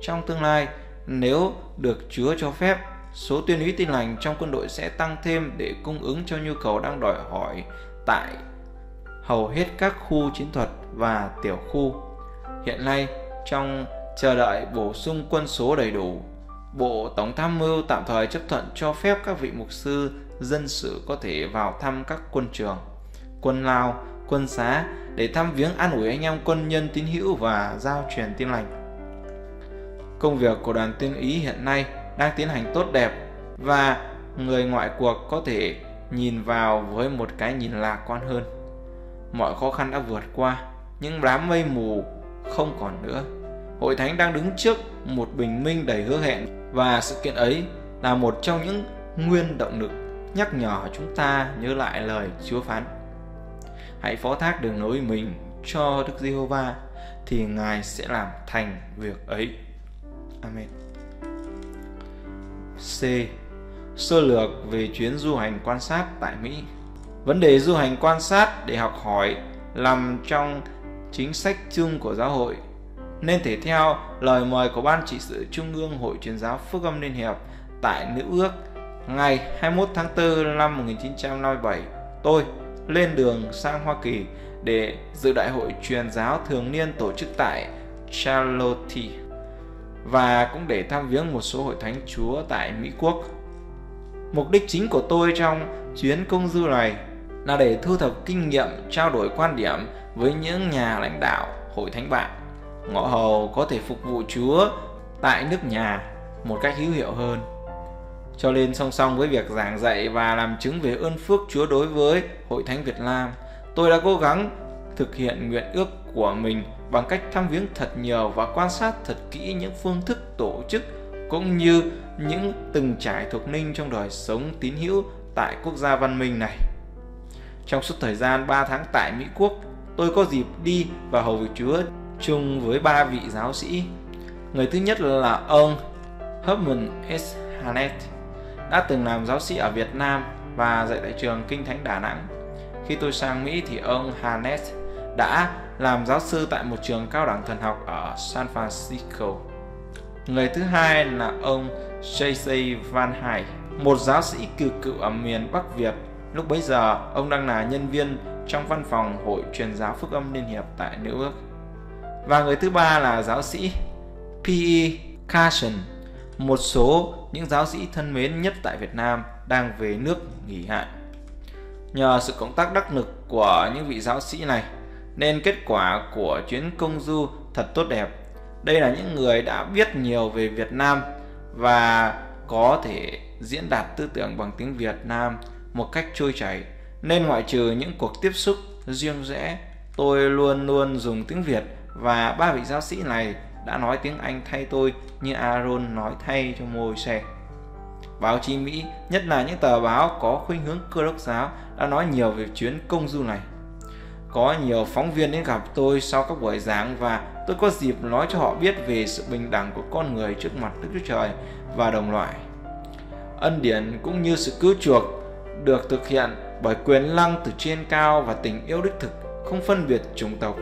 Trong tương lai, nếu được Chúa cho phép, số tiên úy tin lành trong quân đội sẽ tăng thêm để cung ứng cho nhu cầu đang đòi hỏi tại hầu hết các khu chiến thuật và tiểu khu. Hiện nay, trong chờ đợi bổ sung quân số đầy đủ, Bộ Tổng tham mưu tạm thời chấp thuận cho phép các vị mục sư dân sự có thể vào thăm các quân trường, quân lao, quân xá để thăm viếng, an ủi anh em quân nhân tín hữu và giao truyền tin lành. Công việc của đoàn tiên úy hiện nay đang tiến hành tốt đẹp, và người ngoại cuộc có thể nhìn vào với một cái nhìn lạc quan hơn. Mọi khó khăn đã vượt qua, những đám mây mù không còn nữa. Hội Thánh đang đứng trước một bình minh đầy hứa hẹn, và sự kiện ấy là một trong những nguyên động lực nhắc nhở chúng ta nhớ lại lời Chúa phán: hãy phó thác đường lối mình cho Đức Giê-hô-va, thì Ngài sẽ làm thành việc ấy. Amen. C. Sơ lược về chuyến du hành quan sát tại Mỹ. Vấn đề du hành quan sát để học hỏi nằm trong chính sách chung của giáo hội, nên thể theo lời mời của Ban trị sự Trung ương Hội Truyền Giáo Phúc Âm Liên Hiệp tại Nữ Ước, ngày 21 tháng 4 năm 1957, tôi lên đường sang Hoa Kỳ để dự đại hội truyền giáo thường niên tổ chức tại Charlotte, và cũng để thăm viếng một số hội thánh Chúa tại Mỹ Quốc. Mục đích chính của tôi trong chuyến công du này là để thu thập kinh nghiệm, trao đổi quan điểm với những nhà lãnh đạo hội thánh bạn, ngõ hầu có thể phục vụ Chúa tại nước nhà một cách hữu hiệu hơn. Cho nên song song với việc giảng dạy và làm chứng về ơn phước Chúa đối với Hội Thánh Việt Nam, tôi đã cố gắng thực hiện nguyện ước của mình bằng cách thăm viếng thật nhiều và quan sát thật kỹ những phương thức tổ chức cũng như những từng trải thuộc linh trong đời sống tín hữu tại quốc gia văn minh này. Trong suốt thời gian 3 tháng tại Mỹ Quốc, tôi có dịp đi và hầu việc Chúa chung với 3 vị giáo sĩ. Người thứ nhất là ông Herman S. Hallett, đã từng làm giáo sĩ ở Việt Nam và dạy tại trường Kinh Thánh Đà Nẵng. Khi tôi sang Mỹ thì ông Hallett đã làm giáo sư tại một trường cao đẳng thần học ở San Francisco. Người thứ hai là ông J.J. Van Hải, một giáo sĩ cựu cựu ở miền Bắc Việt. Lúc bấy giờ, ông đang là nhân viên trong văn phòng Hội Truyền Giáo Phúc Âm Liên Hiệp tại New York. Và người thứ ba là giáo sĩ P.E. Carson, một số những giáo sĩ thân mến nhất tại Việt Nam đang về nước nghỉ hạn. Nhờ sự cộng tác đắc lực của những vị giáo sĩ này nên kết quả của chuyến công du thật tốt đẹp. Đây là những người đã biết nhiều về Việt Nam và có thể diễn đạt tư tưởng bằng tiếng Việt Nam một cách trôi chảy, nên ngoại trừ những cuộc tiếp xúc riêng rẽ, tôi luôn luôn dùng tiếng Việt, và 3 vị giáo sĩ này đã nói tiếng Anh thay tôi như Aaron nói thay cho Môi-se. Báo chí Mỹ, nhất là những tờ báo có khuynh hướng cơ đốc giáo, đã nói nhiều về chuyến công du này. Có nhiều phóng viên đến gặp tôi sau các buổi giảng, và tôi có dịp nói cho họ biết về sự bình đẳng của con người trước mặt Đức Chúa Trời và đồng loại. Ân điển cũng như sự cứu chuộc được thực hiện bởi quyền năng từ trên cao và tình yêu đích thực không phân biệt chủng tộc.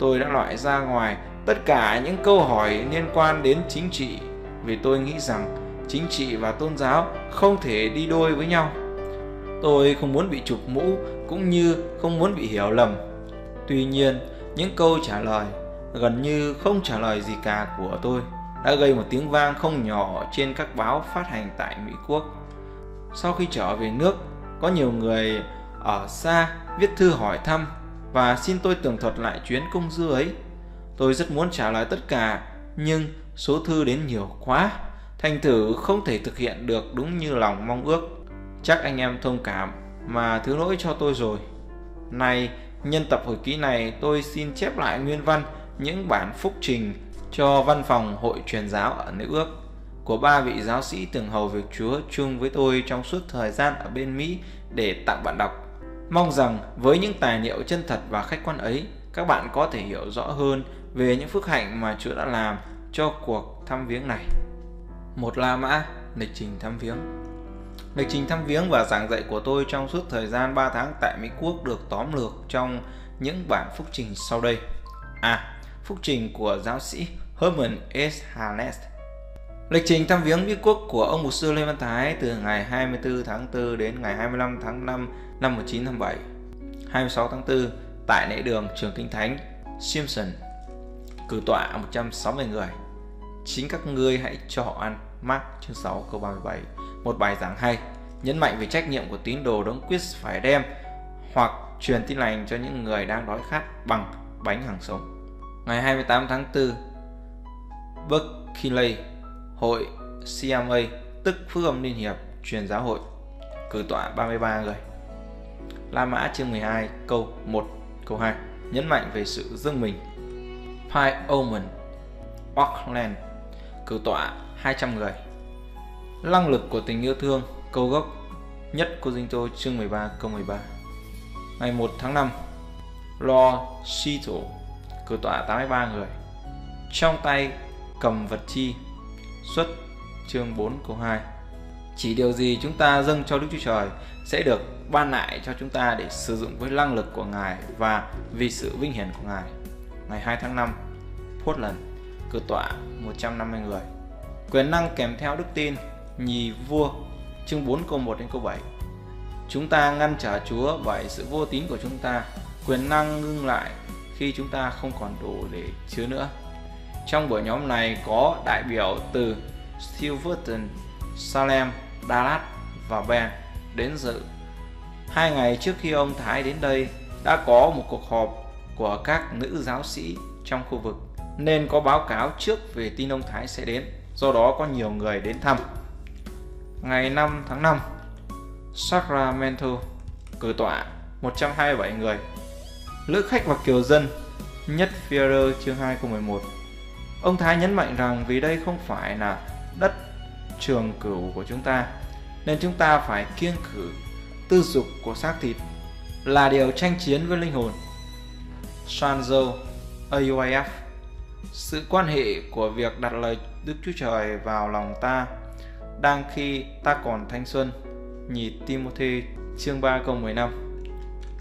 Tôi đã loại ra ngoài tất cả những câu hỏi liên quan đến chính trị, vì tôi nghĩ rằng chính trị và tôn giáo không thể đi đôi với nhau. Tôi không muốn bị chụp mũ cũng như không muốn bị hiểu lầm. Tuy nhiên, những câu trả lời gần như không trả lời gì cả của tôi đã gây một tiếng vang không nhỏ trên các báo phát hành tại Mỹ Quốc. Sau khi trở về nước, có nhiều người ở xa viết thư hỏi thăm và xin tôi tường thuật lại chuyến công du ấy. Tôi rất muốn trả lời tất cả, nhưng số thư đến nhiều quá, thành thử không thể thực hiện được đúng như lòng mong ước. Chắc anh em thông cảm mà thứ lỗi cho tôi rồi. Nay, nhân tập hồi ký này, tôi xin chép lại nguyên văn những bản phúc trình cho văn phòng Hội Truyền Giáo ở Nữ Ước của 3 vị giáo sĩ từng hầu việc Chúa chung với tôi trong suốt thời gian ở bên Mỹ để tặng bạn đọc. Mong rằng với những tài liệu chân thật và khách quan ấy, các bạn có thể hiểu rõ hơn về những phước hạnh mà Chúa đã làm cho cuộc thăm viếng này. Một La Mã, lịch trình thăm viếng. Lịch trình thăm viếng và giảng dạy của tôi trong suốt thời gian 3 tháng tại Mỹ Quốc được tóm lược trong những bản phúc trình sau đây. Phúc trình của giáo sĩ Herman S. Hallett. Lịch trình thăm viếng Mỹ Quốc của ông mục sư Lê Văn Thái từ ngày 24 tháng 4 đến ngày 25 tháng 5 năm 1957, 26 tháng 4 tại lễ đường Trường Kinh Thánh Simpson, cử tọa 160 người. Chính các ngươi hãy cho ăn. Mark chương 6 câu 37. Một bài giảng hay, nhấn mạnh về trách nhiệm của tín đồ đấng Christ phải đem hoặc truyền tin lành cho những người đang đói khát bằng bánh hàng sống. Ngày 28 tháng 4, Berkeley, Hội CMA tức Phúc Âm Liên Hiệp Truyền Giáo Hội, cử tọa 33 người. La Mã chương 12 câu 1 câu 2 nhấn mạnh về sự dâng mình. Pyoming, Auckland, cử tọa 200 người. Năng lực của tình yêu thương, câu gốc nhất Cô Dinh Tô chương 13 câu 13. Ngày 1 tháng 5, Lo Sito, cử tọa 83 người. Trong tay cầm vật chi, xuất chương 4 câu 2. Chỉ điều gì chúng ta dâng cho Đức Chúa Trời sẽ được ban lại cho chúng ta để sử dụng với năng lực của Ngài và vì sự vinh hiển của Ngài. Ngày 2 tháng 5, Portland, cử tọa 150 người. Quyền năng kèm theo đức tin, nhì vua chương 4 câu 1 đến câu 7. Chúng ta ngăn trở Chúa bởi sự vô tín của chúng ta. Quyền năng ngưng lại khi chúng ta không còn đủ để chứa nữa. Trong buổi nhóm này có đại biểu từ Silverton, Salem, Dallas và Ben đến dự. 2 ngày trước khi ông Thái đến đây đã có một cuộc họp của các nữ giáo sĩ trong khu vực nên có báo cáo trước về tin ông Thái sẽ đến, do đó có nhiều người đến thăm. Ngày 5 tháng 5, Sacramento, cử tọa 127 người. Lữ khách và kiều dân, nhất Phi-e-rơ chương 2 câu 11. Ông Thái nhấn mạnh rằng vì đây không phải là đất trường cửu của chúng ta nên chúng ta phải kiêng khử tư dục của xác thịt là điều tranh chiến với linh hồn. Sanzo, AUIF, sự quan hệ của việc đặt lời Đức Chúa Trời vào lòng ta đang khi ta còn thanh xuân, nhì Timothy chương 3 câu 15.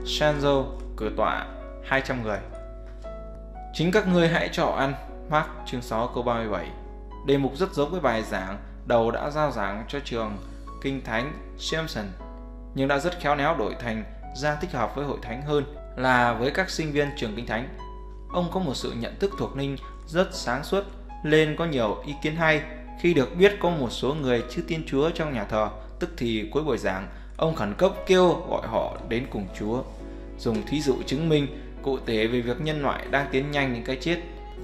Sanzo, cử tọa 200 người. Chính các ngươi hãy cho ăn, Mark chương 6 câu 37. Đề mục rất giống với bài giảng đầu đã giao giảng cho trường Kinh Thánh Simpson, nhưng đã rất khéo léo đổi thành ra thích hợp với hội thánh hơn là với các sinh viên trường Kinh Thánh. Ông có một sự nhận thức thuộc linh rất sáng suốt nên có nhiều ý kiến hay. Khi được biết có một số người chưa tin Chúa trong nhà thờ, tức thì cuối buổi giảng, ông khẩn cấp kêu gọi họ đến cùng Chúa, dùng thí dụ chứng minh cụ thể về việc nhân loại đang tiến nhanh đến cái chết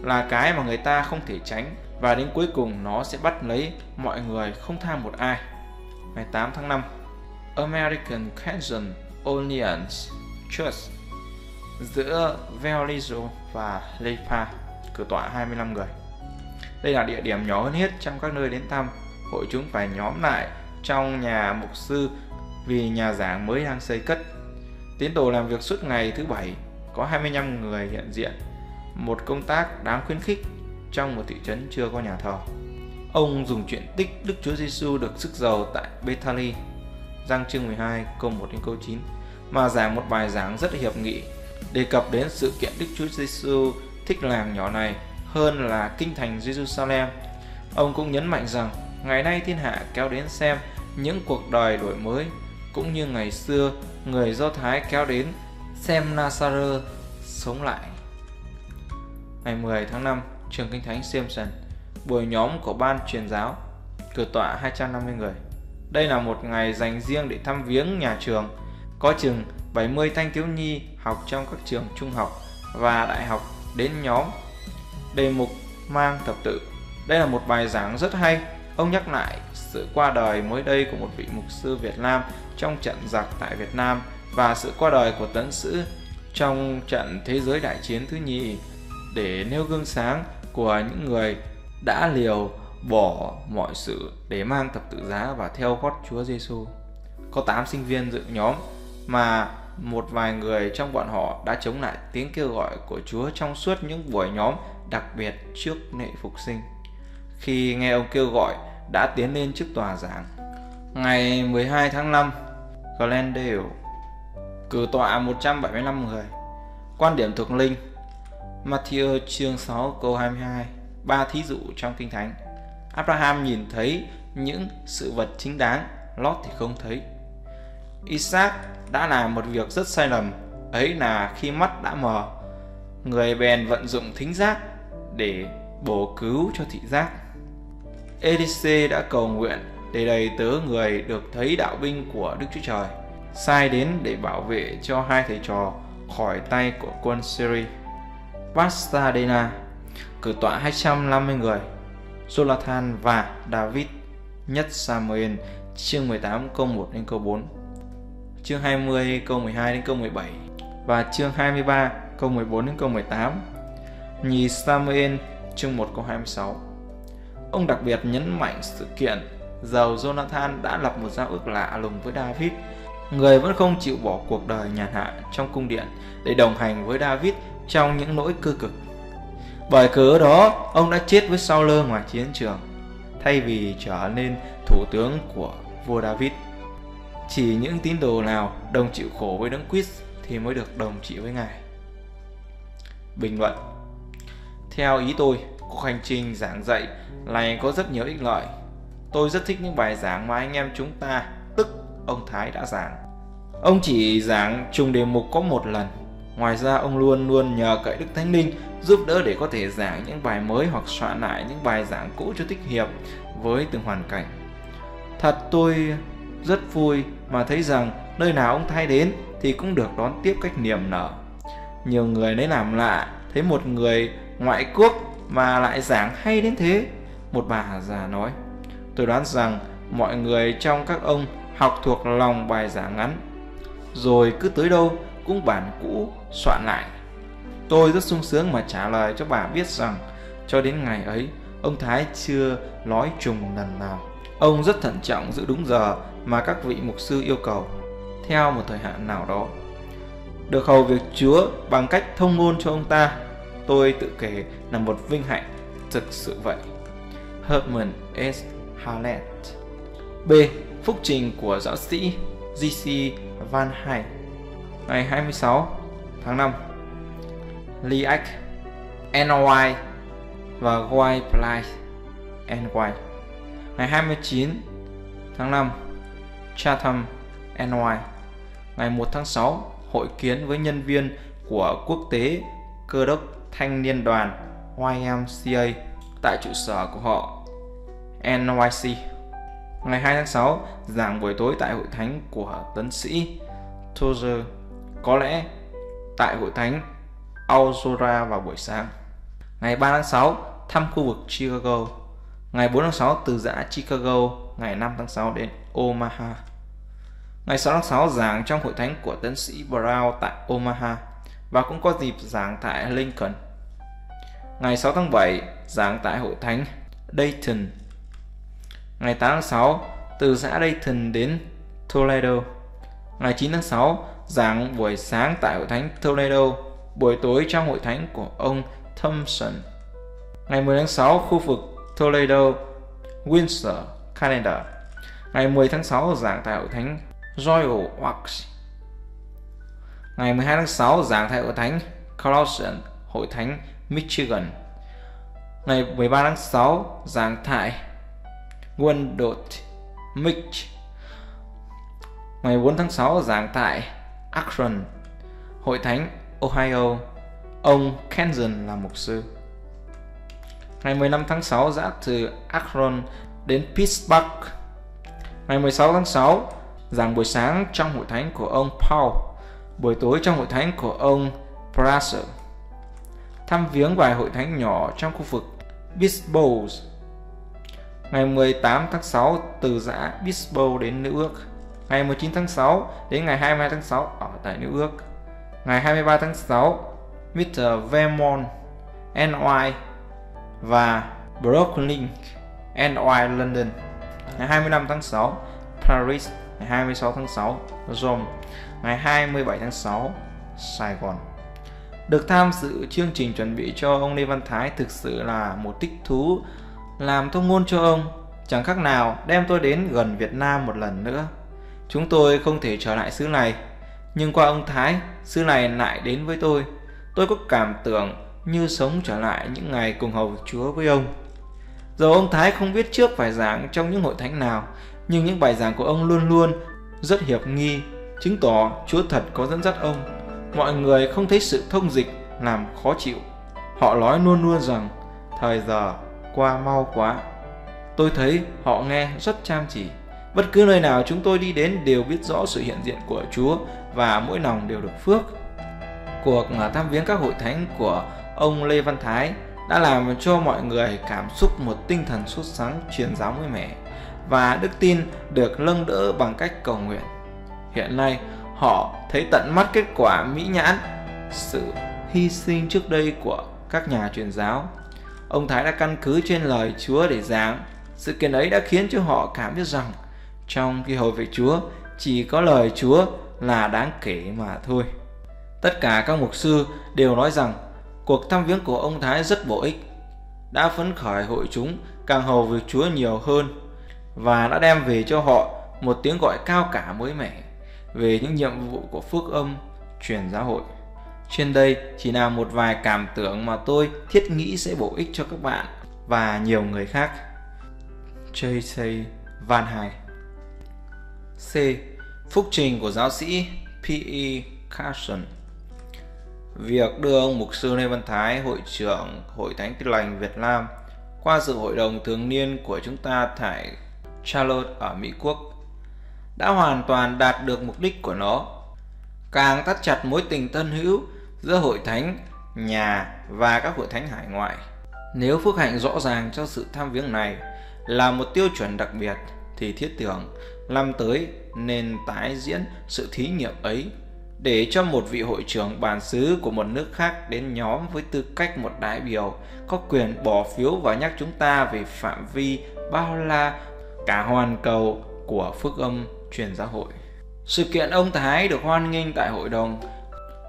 là cái mà người ta không thể tránh và đến cuối cùng nó sẽ bắt lấy mọi người không tha một ai. Ngày 8 tháng 5, American Christian Alliance Church giữa Vallejo và Lepa, cử tọa 25 người. Đây là địa điểm nhỏ hơn hết trong các nơi đến thăm. Hội chúng phải nhóm lại trong nhà mục sư vì nhà giảng mới đang xây cất. Tín đồ làm việc suốt ngày thứ Bảy, có 25 người hiện diện, một công tác đáng khuyến khích trong một thị trấn chưa có nhà thờ. Ông dùng chuyện tích Đức Chúa Giêsu được sức giàu tại Bethany, Giăng chương 12 câu 1 đến câu 9 mà giảng một bài giảng rất hiệp nghị, đề cập đến sự kiện Đức Chúa Giêsu thích làng nhỏ này hơn là kinh thành Jerusalem. Ông cũng nhấn mạnh rằng ngày nay thiên hạ kéo đến xem những cuộc đời đổi mới, cũng như ngày xưa người Do Thái kéo đến xem Nazareth sống lại. Ngày 10 tháng 5, trường Kinh Thánh Simpson, buổi nhóm của ban truyền giáo, cử tọa 250 người. Đây là một ngày dành riêng để thăm viếng nhà trường. Có chừng 70 thanh thiếu nhi học trong các trường trung học và đại học đến nhóm. Đề mục mang thập tự. Đây là một bài giảng rất hay. Ông nhắc lại sự qua đời mới đây của một vị mục sư Việt Nam trong trận giặc tại Việt Nam và sự qua đời của tấn sĩ trong trận thế giới đại chiến thứ nhì để nêu gương sáng của những người đã liều bỏ mọi sự để mang thập tự giá và theo gót Chúa Giêsu. Có 8 sinh viên dự nhóm mà một vài người trong bọn họ đã chống lại tiếng kêu gọi của Chúa trong suốt những buổi nhóm, đặc biệt trước lễ phục sinh. Khi nghe ông kêu gọi, đã tiến lên trước tòa giảng. Ngày 12 tháng 5, Glendale cử tọa 175 người. Quan điểm thuộc linh: Matthew chương 6 câu 22, 3 thí dụ trong Kinh Thánh. Abraham nhìn thấy những sự vật chính đáng, Lót thì không thấy. Isaac đã làm một việc rất sai lầm, ấy là khi mắt đã mờ, người bèn vận dụng thính giác để bổ cứu cho thị giác. Elise đã cầu nguyện để đầy tớ người được thấy đạo binh của Đức Chúa Trời, sai đến để bảo vệ cho hai thầy trò khỏi tay của quân Syria. Pasadena cử tọa 250 người. Jonathan và David, nhất Samuel chương 18 câu 1 đến câu 4, chương 20 câu 12 đến câu 17 và chương 23 câu 14 đến câu 18, nhì Samuel chương 1 câu 26. Ông đặc biệt nhấn mạnh sự kiện dầu Jonathan đã lập một giao ước lạ lùng với David, người vẫn không chịu bỏ cuộc đời nhàn hạ trong cung điện để đồng hành với David trong những nỗi cơ cực. Bởi cớ đó, ông đã chết với Saul ngoài chiến trường, thay vì trở nên thủ tướng của vua David. Chỉ những tín đồ nào đồng chịu khổ với Đấng Christ thì mới được đồng trị với Ngài. Bình luận: theo ý tôi, cuộc hành trình giảng dạy này có rất nhiều ích lợi. Tôi rất thích những bài giảng mà anh em chúng ta, tức ông Thái, đã giảng. Ông chỉ giảng trùng đề mục có một lần. Ngoài ra, ông luôn luôn nhờ cậy Đức Thánh Linh giúp đỡ để có thể giảng những bài mới hoặc soạn lại những bài giảng cũ cho thích hợp với từng hoàn cảnh. Thật, tôi rất vui mà thấy rằng nơi nào ông Thái đến thì cũng được đón tiếp cách niềm nở. Nhiều người lấy làm lạ thấy một người ngoại quốc mà lại giảng hay đến thế, một bà già nói. Tôi đoán rằng mọi người trong các ông học thuộc lòng bài giảng ngắn, rồi cứ tới đâu cũng bản cũ soạn lại. Tôi rất sung sướng mà trả lời cho bà biết rằng cho đến ngày ấy, ông Thái chưa nói trùng lần nào. Ông rất thận trọng giữ đúng giờ mà các vị mục sư yêu cầu theo một thời hạn nào đó. Được hầu việc Chúa bằng cách thông ngôn cho ông ta, tôi tự kể là một vinh hạnh thực sự vậy. Herman S. Hallett. B. Phúc trình của giáo sĩ J.J. Van Hải. Ngày 26 tháng 5, Liac, NY và White Place, NY. Ngày 29 tháng 5, Chatham, NY. Ngày 1 tháng 6, hội kiến với nhân viên của Quốc tế Cơ đốc Thanh niên đoàn YMCA tại trụ sở của họ, NYC. Ngày 2 tháng 6, giảng buổi tối tại hội thánh của tấn sĩ Tozer, có lẽ tại hội thánh Aurora vào buổi sáng. Ngày 3 tháng 6, thăm khu vực Chicago. Ngày 4 tháng 6, từ giã Chicago. Ngày 5 tháng 6 đến Omaha. Ngày 6 tháng 6, giảng trong hội thánh của tấn sĩ Brown tại Omaha, và cũng có dịp giảng tại Lincoln. Ngày 6 tháng 7, giảng tại hội thánh Dayton. Ngày 8 tháng 6, từ giã Dayton đến Toledo. Ngày 9 tháng 6, giảng buổi sáng tại hội thánh Toledo, buổi tối trong hội thánh của ông Thompson. Ngày 10 tháng 6, khu vực Toledo, Windsor, Canada. Ngày 10 tháng 6, giảng tại hội thánh Royal Oaks. Ngày 12 tháng 6, giảng tại hội thánh Carson, hội thánh Michigan. Ngày 13 tháng 6, giảng tại Wendot, Mich. Ngày 4 tháng 6, giảng tại Akron, hội thánh Ohio. Ông Kenson là mục sư. Ngày 15 tháng 6, giã từ Akron đến Pittsburgh. Ngày 16 tháng 6, giảng buổi sáng trong hội thánh của ông Paul, buổi tối trong hội thánh của ông Brasser. Thăm viếng vài hội thánh nhỏ trong khu vực Bisbee. Ngày 18 tháng 6, từ giã Bisbee đến New York. Ngày 19 tháng 6 đến ngày 22 tháng 6 ở tại New York. Ngày 23 tháng 6, Mr. Vermont, NY và Brooklyn, NY, London. Ngày 25 tháng 6, Paris. Ngày 26 tháng 6, Rome. ngày 27 tháng 6, Sài Gòn. Được tham dự chương trình chuẩn bị cho ông Lê Văn Thái thực sự là một thích thú làm thông ngôn cho ông, chẳng khác nào đem tôi đến gần Việt Nam một lần nữa. Chúng tôi không thể trở lại xứ này, nhưng qua ông Thái, xứ này lại đến với tôi. Tôi có cảm tưởng như sống trở lại những ngày cùng hầu Chúa với ông. Dẫu ông Thái không biết trước phải giảng trong những hội thánh nào, nhưng những bài giảng của ông luôn luôn rất hiệp nghi, chứng tỏ Chúa thật có dẫn dắt ông. Mọi người không thấy sự thông dịch làm khó chịu. Họ nói luôn luôn rằng thời giờ qua mau quá. Tôi thấy họ nghe rất chăm chỉ. Bất cứ nơi nào chúng tôi đi đến đều biết rõ sự hiện diện của Chúa và mỗi lòng đều được phước. Cuộc tham viếng các hội thánh của ông Lê Văn Thái đã làm cho mọi người cảm xúc một tinh thần sốt sắng truyền giáo mới mẻ và đức tin được nâng đỡ bằng cách cầu nguyện. Hiện nay, họ thấy tận mắt kết quả mỹ nhãn sự hy sinh trước đây của các nhà truyền giáo. Ông Thái đã căn cứ trên lời Chúa để giảng. Sự kiện ấy đã khiến cho họ cảm biết rằng trong khi hầu việc Chúa, chỉ có lời Chúa là đáng kể mà thôi. Tất cả các mục sư đều nói rằng cuộc thăm viếng của ông Thái rất bổ ích, đã phấn khởi hội chúng càng hầu việc Chúa nhiều hơn và đã đem về cho họ một tiếng gọi cao cả mới mẻ về những nhiệm vụ của phước âm truyền giáo hội. Trên đây chỉ là một vài cảm tưởng mà tôi thiết nghĩ sẽ bổ ích cho các bạn và nhiều người khác. J.J. Van Hải. C. Phúc trình của giáo sĩ P.E. Carson. Việc đưa ông mục sư Lê Văn Thái, hội trưởng Hội Thánh Tin Lành Việt Nam, qua dự hội đồng thường niên của chúng ta tại Charlotte ở Mỹ Quốc đã hoàn toàn đạt được mục đích của nó, càng thắt chặt mối tình thân hữu giữa hội thánh nhà và các hội thánh hải ngoại. Nếu phước hạnh rõ ràng cho sự tham viếng này là một tiêu chuẩn đặc biệt, thì thiết tưởng năm tới nên tái diễn sự thí nghiệm ấy để cho một vị hội trưởng bản xứ của một nước khác đến nhóm với tư cách một đại biểu có quyền bỏ phiếu và nhắc chúng ta về phạm vi bao la cả hoàn cầu của phước âm truyền giáo hội. Sự kiện ông Thái được hoan nghênh tại hội đồng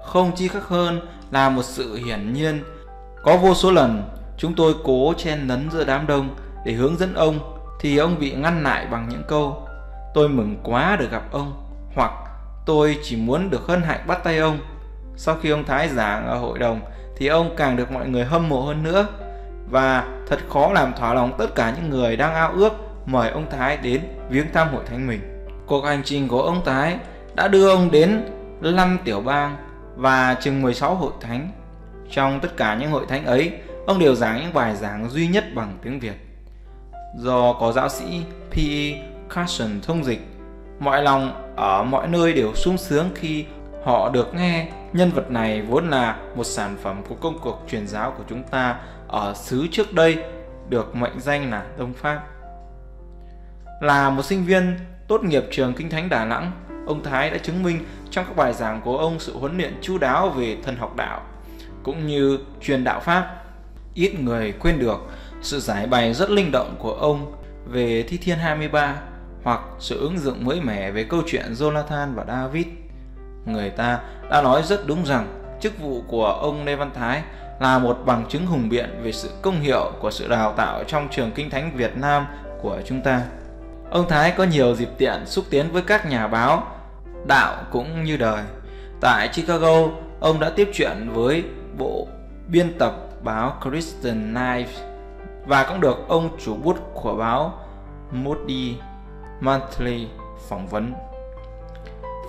không chi khác hơn là một sự hiển nhiên. Có vô số lần chúng tôi cố chen lấn giữa đám đông để hướng dẫn ông thì ông bị ngăn lại bằng những câu "Tôi mừng quá được gặp ông" hoặc "Tôi chỉ muốn được hân hạnh bắt tay ông". Sau khi ông Thái giảng ở hội đồng thì ông càng được mọi người hâm mộ hơn nữa, và thật khó làm thỏa lòng tất cả những người đang ao ước mời ông Thái đến viếng thăm hội thánh mình. Cuộc hành trình của ông Thái đã đưa ông đến 5 tiểu bang và chừng 16 hội thánh. Trong tất cả những hội thánh ấy, ông đều giảng những bài giảng duy nhất bằng tiếng Việt. Do có giáo sĩ P.E. Carson thông dịch, mọi lòng ở mọi nơi đều sung sướng khi họ được nghe nhân vật này vốn là một sản phẩm của công cuộc truyền giáo của chúng ta ở xứ trước đây được mệnh danh là Đông Pháp. Là một sinh viên tốt nghiệp trường Kinh Thánh Đà Nẵng, ông Thái đã chứng minh trong các bài giảng của ông sự huấn luyện chu đáo về thần học đạo cũng như truyền đạo Pháp. Ít người quên được sự giải bày rất linh động của ông về Thi Thiên 23 hoặc sự ứng dụng mới mẻ về câu chuyện Jonathan và David. Người ta đã nói rất đúng rằng chức vụ của ông Lê Văn Thái là một bằng chứng hùng biện về sự công hiệu của sự đào tạo trong trường Kinh Thánh Việt Nam của chúng ta. Ông Thái có nhiều dịp tiện xúc tiến với các nhà báo đạo cũng như đời. Tại Chicago, ông đã tiếp chuyện với bộ biên tập báo Christian Life và cũng được ông chủ bút của báo Moody Monthly phỏng vấn.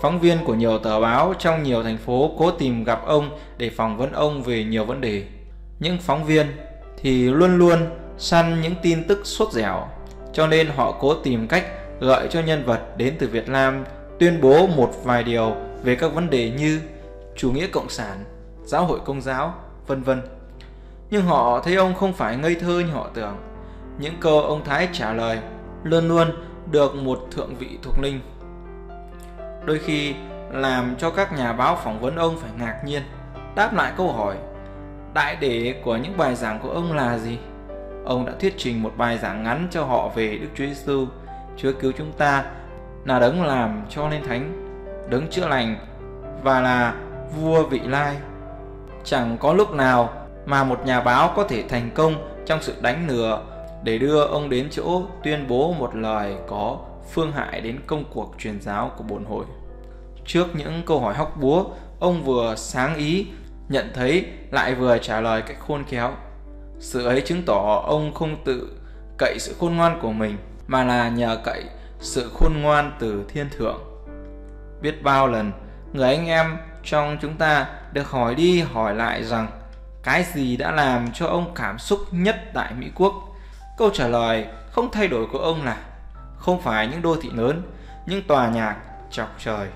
Phóng viên của nhiều tờ báo trong nhiều thành phố cố tìm gặp ông để phỏng vấn ông về nhiều vấn đề. Những phóng viên thì luôn luôn săn những tin tức sốt dẻo, cho nên họ cố tìm cách gợi cho nhân vật đến từ Việt Nam tuyên bố một vài điều về các vấn đề như chủ nghĩa cộng sản, giáo hội công giáo, vân vân. Nhưng họ thấy ông không phải ngây thơ như họ tưởng. Những câu ông Thái trả lời luôn luôn được một thượng vị thuộc linh, đôi khi làm cho các nhà báo phỏng vấn ông phải ngạc nhiên đáp lại câu hỏi đại để của những bài giảng của ông là gì. Ông đã thuyết trình một bài giảng ngắn cho họ về Đức Chúa Giêsu, Chúa cứu chúng ta, là đấng làm cho nên thánh, đấng chữa lành và là vua vị lai. Chẳng có lúc nào mà một nhà báo có thể thành công trong sự đánh lừa để đưa ông đến chỗ tuyên bố một lời có phương hại đến công cuộc truyền giáo của Bổn Hội. Trước những câu hỏi hóc búa, ông vừa sáng ý, nhận thấy lại vừa trả lời cách khôn khéo. Sự ấy chứng tỏ ông không tự cậy sự khôn ngoan của mình, mà là nhờ cậy sự khôn ngoan từ thiên thượng. Biết bao lần, người anh em trong chúng ta được hỏi đi hỏi lại rằng cái gì đã làm cho ông cảm xúc nhất tại Mỹ Quốc. Câu trả lời không thay đổi của ông là không phải những đô thị lớn, những tòa nhà chọc trời,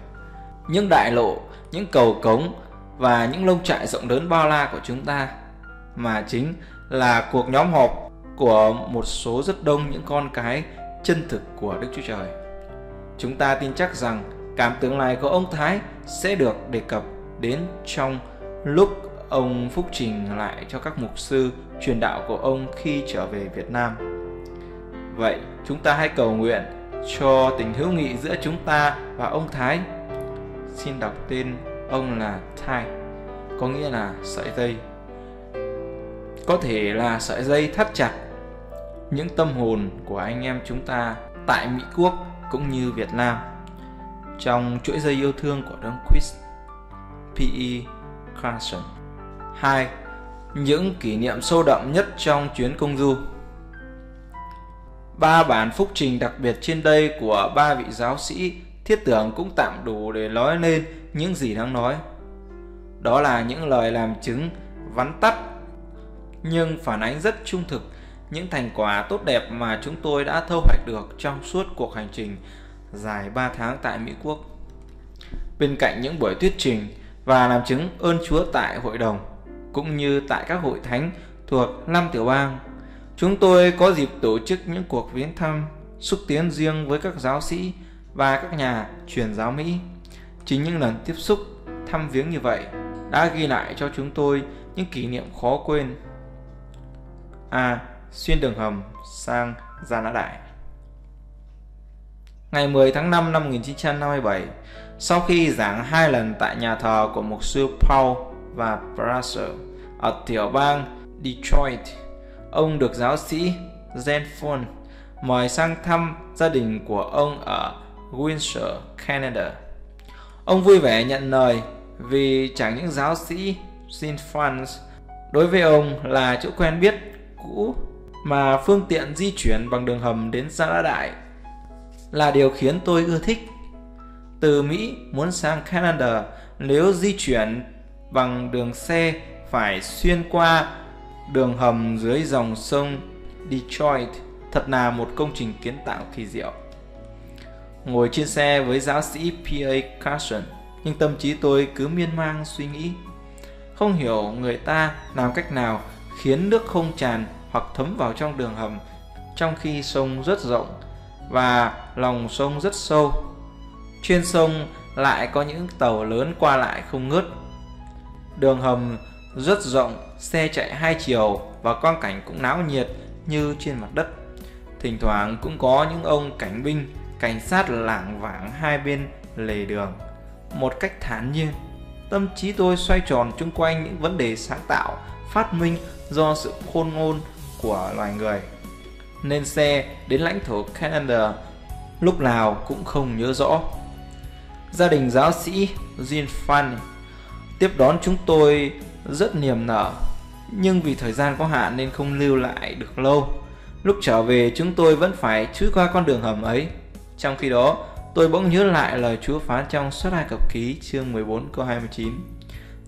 những đại lộ, những cầu cống và những lông trại rộng lớn bao la của chúng ta, mà chính là cuộc nhóm họp của một số rất đông những con cái chân thực của Đức Chúa Trời. Chúng ta tin chắc rằng cảm tưởng này của ông Thái sẽ được đề cập đến trong lúc ông phúc trình lại cho các mục sư truyền đạo của ông khi trở về Việt Nam. Vậy chúng ta hãy cầu nguyện cho tình hữu nghị giữa chúng ta và ông Thái. Xin đọc tên ông là Thái, có nghĩa là sợi dây. Có thể là sợi dây thắt chặt những tâm hồn của anh em chúng ta tại Mỹ Quốc cũng như Việt Nam trong chuỗi dây yêu thương của Đấng Christ. P.E. Carson. 2. Những kỷ niệm sâu đậm nhất trong chuyến công du. 3 bản phúc trình đặc biệt trên đây của 3 vị giáo sĩ thiết tưởng cũng tạm đủ để nói lên những gì đáng nói. Đó là những lời làm chứng vắn tắt nhưng phản ánh rất trung thực những thành quả tốt đẹp mà chúng tôi đã thu hoạch được trong suốt cuộc hành trình dài 3 tháng tại Mỹ Quốc. Bên cạnh những buổi thuyết trình và làm chứng ơn Chúa tại hội đồng cũng như tại các hội thánh thuộc 5 tiểu bang, chúng tôi có dịp tổ chức những cuộc viếng thăm xúc tiến riêng với các giáo sĩ và các nhà truyền giáo Mỹ. Chính những lần tiếp xúc thăm viếng như vậy đã ghi lại cho chúng tôi những kỷ niệm khó quên. Xuyên đường hầm sang Gia Nã Đại. Ngày 10 tháng 5 năm 1957, sau khi giảng 2 lần tại nhà thờ của mục sư Paul và Brasser ở tiểu bang Detroit, ông được giáo sĩ Zenfone mời sang thăm gia đình của ông ở Windsor, Canada. Ông vui vẻ nhận lời vì chẳng những giáo sĩ Zenfone đối với ông là chỗ quen biết cũ, mà phương tiện di chuyển bằng đường hầm đến Gia Lã Đại là điều khiến tôi ưa thích. Từ Mỹ muốn sang Canada, nếu di chuyển bằng đường xe phải xuyên qua đường hầm dưới dòng sông Detroit, thật là một công trình kiến tạo kỳ diệu. Ngồi trên xe với giáo sĩ P.E. Carson, nhưng tâm trí tôi cứ miên man suy nghĩ. Không hiểu người ta làm cách nào khiến nước không tràn hoặc thấm vào trong đường hầm, trong khi sông rất rộng và lòng sông rất sâu. Trên sông lại có những tàu lớn qua lại không ngớt. Đường hầm rất rộng, xe chạy 2 chiều và quang cảnh cũng náo nhiệt như trên mặt đất. Thỉnh thoảng cũng có những ông cảnh binh, cảnh sát lảng vảng hai bên lề đường một cách thản nhiên. Tâm trí tôi xoay tròn chung quanh những vấn đề sáng tạo, phát minh do sự khôn ngoan của loài người. Nên xe đến lãnh thổ Canada lúc nào cũng không nhớ rõ. Gia đình giáo sĩ Jean Fan tiếp đón chúng tôi rất niềm nở, nhưng vì thời gian có hạn nên không lưu lại được lâu. Lúc trở về chúng tôi vẫn phải chui qua con đường hầm ấy. Trong khi đó, tôi bỗng nhớ lại lời Chúa phán trong Xuất Ai Cập Ký chương 14 câu 29.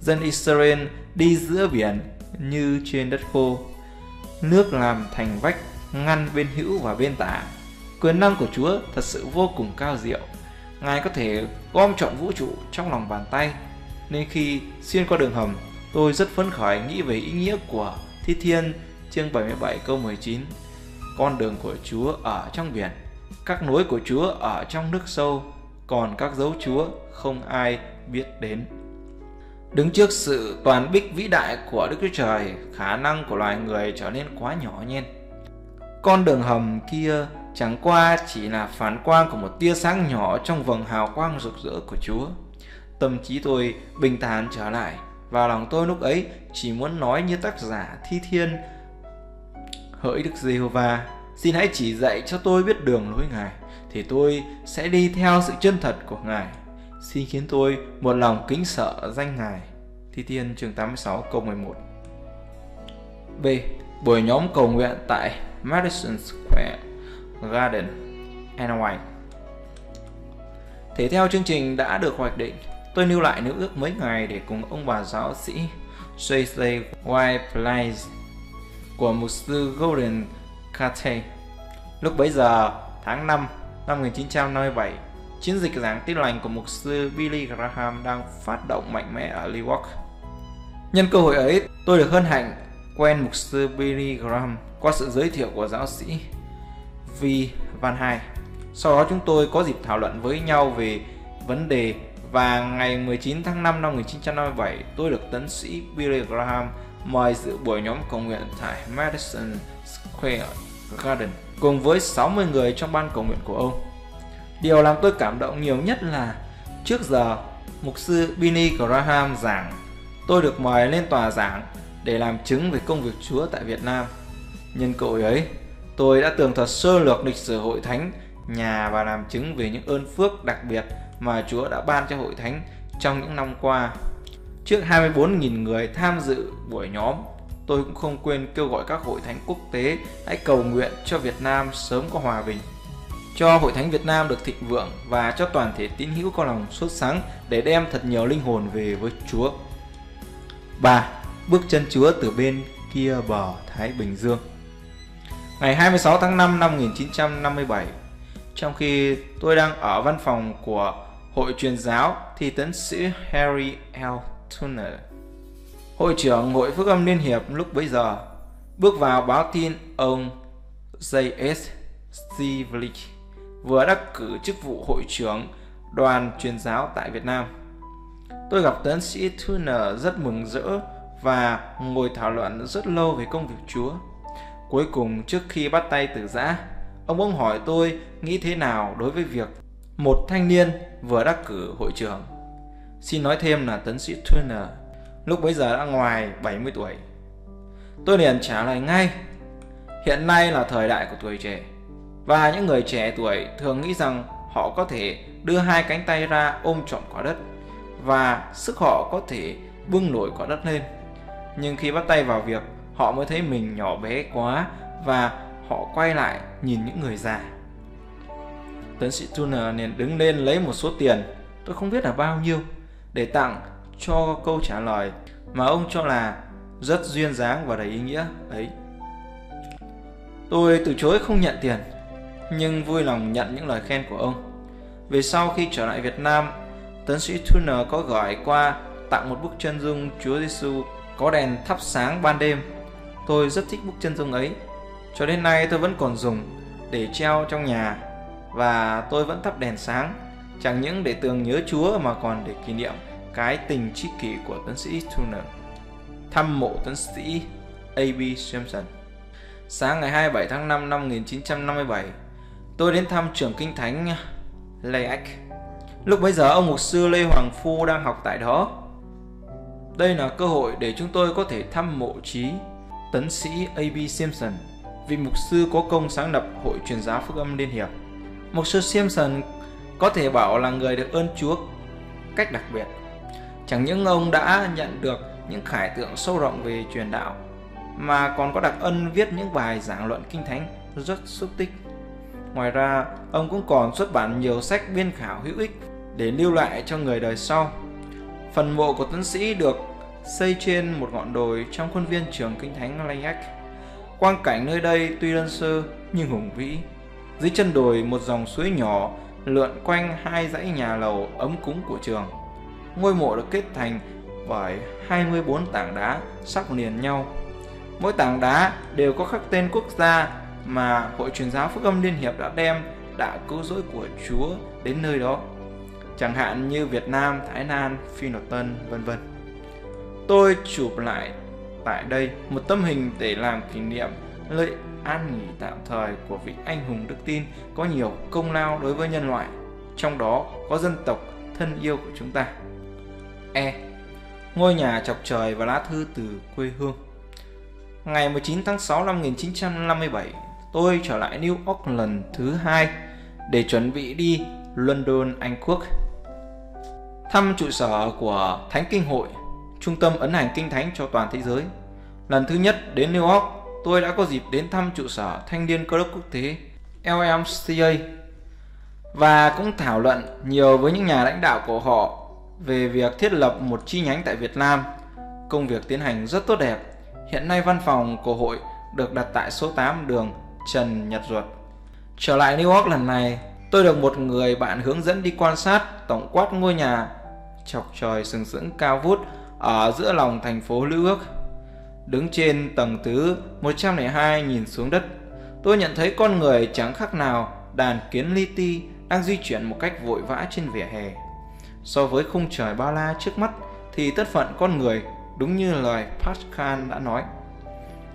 Dân Israel đi giữa biển như trên đất khô, nước làm thành vách ngăn bên hữu và bên tả. Quyền năng của Chúa thật sự vô cùng cao diệu. Ngài có thể gom trọn vũ trụ trong lòng bàn tay. Nên khi xuyên qua đường hầm, tôi rất phấn khởi nghĩ về ý nghĩa của Thi Thiên chương 77 câu 19. Con đường của Chúa ở trong biển, các nối của Chúa ở trong nước sâu, còn các dấu Chúa không ai biết đến. Đứng trước sự toàn bích vĩ đại của Đức Chúa Trời, khả năng của loài người trở nên quá nhỏ nhen. Con đường hầm kia chẳng qua chỉ là phản quang của một tia sáng nhỏ trong vầng hào quang rực rỡ của Chúa. Tâm trí tôi bình thản trở lại, và lòng tôi lúc ấy chỉ muốn nói như tác giả thi thiên: Hỡi Đức Giê-hô-va, xin hãy chỉ dạy cho tôi biết đường lối Ngài, thì tôi sẽ đi theo sự chân thật của Ngài. Xin khiến tôi một lòng kính sợ danh Ngài. Thi thiên chương 86 câu 11. B. Buổi nhóm cầu nguyện tại Madison Square Garden, Illinois. Thế theo chương trình đã được hoạch định, tôi lưu lại nữ ước mấy ngày để cùng ông bà giáo sĩ J.J. Van của mục sư Golden Cate. Lúc bấy giờ, tháng 5 năm 1957, chiến dịch giảng tin lành của mục sư Billy Graham đang phát động mạnh mẽ ở New York. Nhân cơ hội ấy, tôi được hân hạnh quen mục sư Billy Graham qua sự giới thiệu của giáo sĩ V. Van Hải. Sau đó chúng tôi có dịp thảo luận với nhau về vấn đề, và ngày 19 tháng 5 năm 1957, tôi được tấn sĩ Billy Graham mời dự buổi nhóm cầu nguyện tại Madison Square Garden cùng với 60 người trong ban cầu nguyện của ông. Điều làm tôi cảm động nhiều nhất là trước giờ mục sư Billy Graham giảng, tôi được mời lên tòa giảng để làm chứng về công việc Chúa tại Việt Nam. Nhân cơ hội ấy, tôi đã tường thuật sơ lược lịch sử hội thánh nhà và làm chứng về những ơn phước đặc biệt mà Chúa đã ban cho hội thánh trong những năm qua. Trước 24.000 người tham dự buổi nhóm, tôi cũng không quên kêu gọi các hội thánh quốc tế hãy cầu nguyện cho Việt Nam sớm có hòa bình, cho hội thánh Việt Nam được thịnh vượng, và cho toàn thể tín hữu có lòng sốt sắng để đem thật nhiều linh hồn về với Chúa. 3. Bước chân Chúa từ bên kia bờ Thái Bình Dương. Ngày 26 tháng 5 năm 1957, trong khi tôi đang ở văn phòng của Hội Truyền Giáo thì tấn sĩ Harry L. Turner, hội trưởng Hội Phúc Âm Liên Hiệp lúc bấy giờ, bước vào báo tin ông J.S. Sivlik vừa đắc cử chức vụ hội trưởng Đoàn Truyền Giáo tại Việt Nam. Tôi gặp tấn sĩ Turner rất mừng rỡ và ngồi thảo luận rất lâu về công việc Chúa. Cuối cùng, trước khi bắt tay từ giã, ông bỗng hỏi tôi nghĩ thế nào đối với việc một thanh niên vừa đắc cử hội trưởng. Xin nói thêm là tấn sĩ Turner lúc bấy giờ đã ngoài 70 tuổi. Tôi liền trả lời ngay: hiện nay là thời đại của tuổi trẻ, và những người trẻ tuổi thường nghĩ rằng họ có thể đưa hai cánh tay ra ôm trọn quả đất, và sức họ có thể bưng nổi quả đất lên. Nhưng khi bắt tay vào việc, họ mới thấy mình nhỏ bé quá, và họ quay lại nhìn những người già. Tấn sĩ Turner liền đứng lên lấy một số tiền, tôi không biết là bao nhiêu, để tặng cho câu trả lời mà ông cho là rất duyên dáng và đầy ý nghĩa ấy. Tôi từ chối không nhận tiền, nhưng vui lòng nhận những lời khen của ông. Về sau khi trở lại Việt Nam, tấn sĩ Turner có gọi qua tặng một bức chân dung Chúa Giêsu có đèn thắp sáng ban đêm. Tôi rất thích bức chân dung ấy. Cho đến nay tôi vẫn còn dùng để treo trong nhà, và tôi vẫn thắp đèn sáng, chẳng những để tưởng nhớ Chúa mà còn để kỷ niệm cái tình tri kỷ của tấn sĩ Turner. Thăm mộ tấn sĩ A.B. Simpson. Sáng ngày 27 tháng 5 năm 1957, tôi đến thăm trường Kinh Thánh Đà Nẵng. Lúc bấy giờ ông mục sư Lê Hoàng Phu đang học tại đó. Đây là cơ hội để chúng tôi có thể thăm mộ trí tấn sĩ A.B. Simpson, vị mục sư có công sáng lập Hội Truyền Giáo Phúc Âm Liên Hiệp. Mục sư Simpson có thể bảo là người được ơn Chúa cách đặc biệt. Chẳng những ông đã nhận được những khải tượng sâu rộng về truyền đạo, mà còn có đặc ân viết những bài giảng luận Kinh Thánh rất xúc tích. Ngoài ra, ông cũng còn xuất bản nhiều sách biên khảo hữu ích để lưu lại cho người đời sau. Phần mộ của tấn sĩ được xây trên một ngọn đồi trong khuôn viên trường Kinh Thánh Lanh. Quang cảnh nơi đây tuy đơn sơ nhưng hùng vĩ. Dưới chân đồi, một dòng suối nhỏ lượn quanh hai dãy nhà lầu ấm cúng của trường. Ngôi mộ được kết thành bởi 24 tảng đá sắp liền nhau. Mỗi tảng đá đều có khắc tên quốc gia mà Hội Truyền Giáo Phúc Âm Liên Hiệp đã đem đạo cứu rỗi của Chúa đến nơi đó, chẳng hạn như Việt Nam, Thái Lan, Phi Nột Tân, vân vân. Tôi chụp lại tại đây một tấm hình để làm kỷ niệm nơi an nghỉ tạm thời của vị anh hùng đức tin có nhiều công lao đối với nhân loại, trong đó có dân tộc thân yêu của chúng ta. E. Ngôi nhà chọc trời và lá thư từ quê hương. Ngày 19 tháng 6 năm 1957, tôi trở lại New York lần thứ hai để chuẩn bị đi London, Anh Quốc, thăm trụ sở của Thánh Kinh Hội, trung tâm ấn hành Kinh Thánh cho toàn thế giới. Lần thứ nhất đến New York, tôi đã có dịp đến thăm trụ sở Thanh niên Cơ đốc Quốc tế LMCA và cũng thảo luận nhiều với những nhà lãnh đạo của họ về việc thiết lập một chi nhánh tại Việt Nam. Công việc tiến hành rất tốt đẹp. Hiện nay văn phòng của hội được đặt tại số 8 đường Trần Nhật Duật. Trở lại New York lần này, tôi được một người bạn hướng dẫn đi quan sát tổng quát ngôi nhà chọc trời sừng sững cao vút ở giữa lòng thành phố Lưu Ước. Đứng trên tầng thứ 102 nhìn xuống đất, tôi nhận thấy con người chẳng khác nào đàn kiến li ti đang di chuyển một cách vội vã trên vỉa hè. So với khung trời bao la trước mắt thì tất phận con người, đúng như lời Pascal đã nói,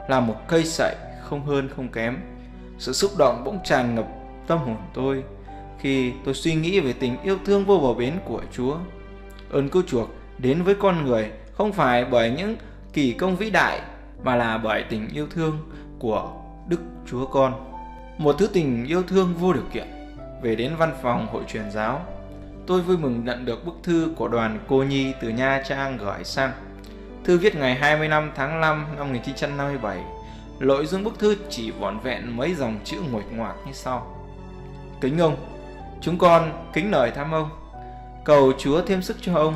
là một cây sậy không hơn không kém. Sự xúc động bỗng tràn ngập tâm hồn tôi khi tôi suy nghĩ về tình yêu thương vô bờ bến của Chúa. Ơn cứu chuộc đến với con người không phải bởi những kỳ công vĩ đại mà là bởi tình yêu thương của Đức Chúa Con, một thứ tình yêu thương vô điều kiện. Về đến văn phòng hội truyền giáo, tôi vui mừng nhận được bức thư của đoàn cô nhi từ Nha Trang gửi sang. Thư viết ngày 25 tháng 5 năm 1957. Nội dung bức thư chỉ vỏn vẹn mấy dòng chữ nguệch ngoạc như sau: Kính ông, chúng con kính lời thăm ông, cầu Chúa thêm sức cho ông.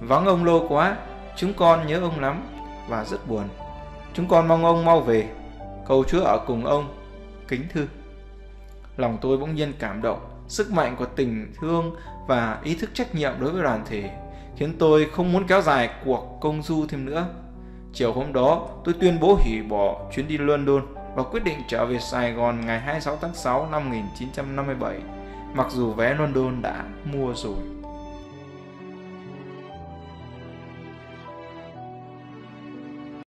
Vắng ông lâu quá, chúng con nhớ ông lắm và rất buồn. Chúng con mong ông mau về, cầu Chúa ở cùng ông. Kính thư. Lòng tôi bỗng nhiên cảm động. Sức mạnh của tình thương và ý thức trách nhiệm đối với đoàn thể khiến tôi không muốn kéo dài cuộc công du thêm nữa. Chiều hôm đó, tôi tuyên bố hủy bỏ chuyến đi London và quyết định trở về Sài Gòn ngày 26 tháng 6 năm 1957, mặc dù vé London đã mua rồi.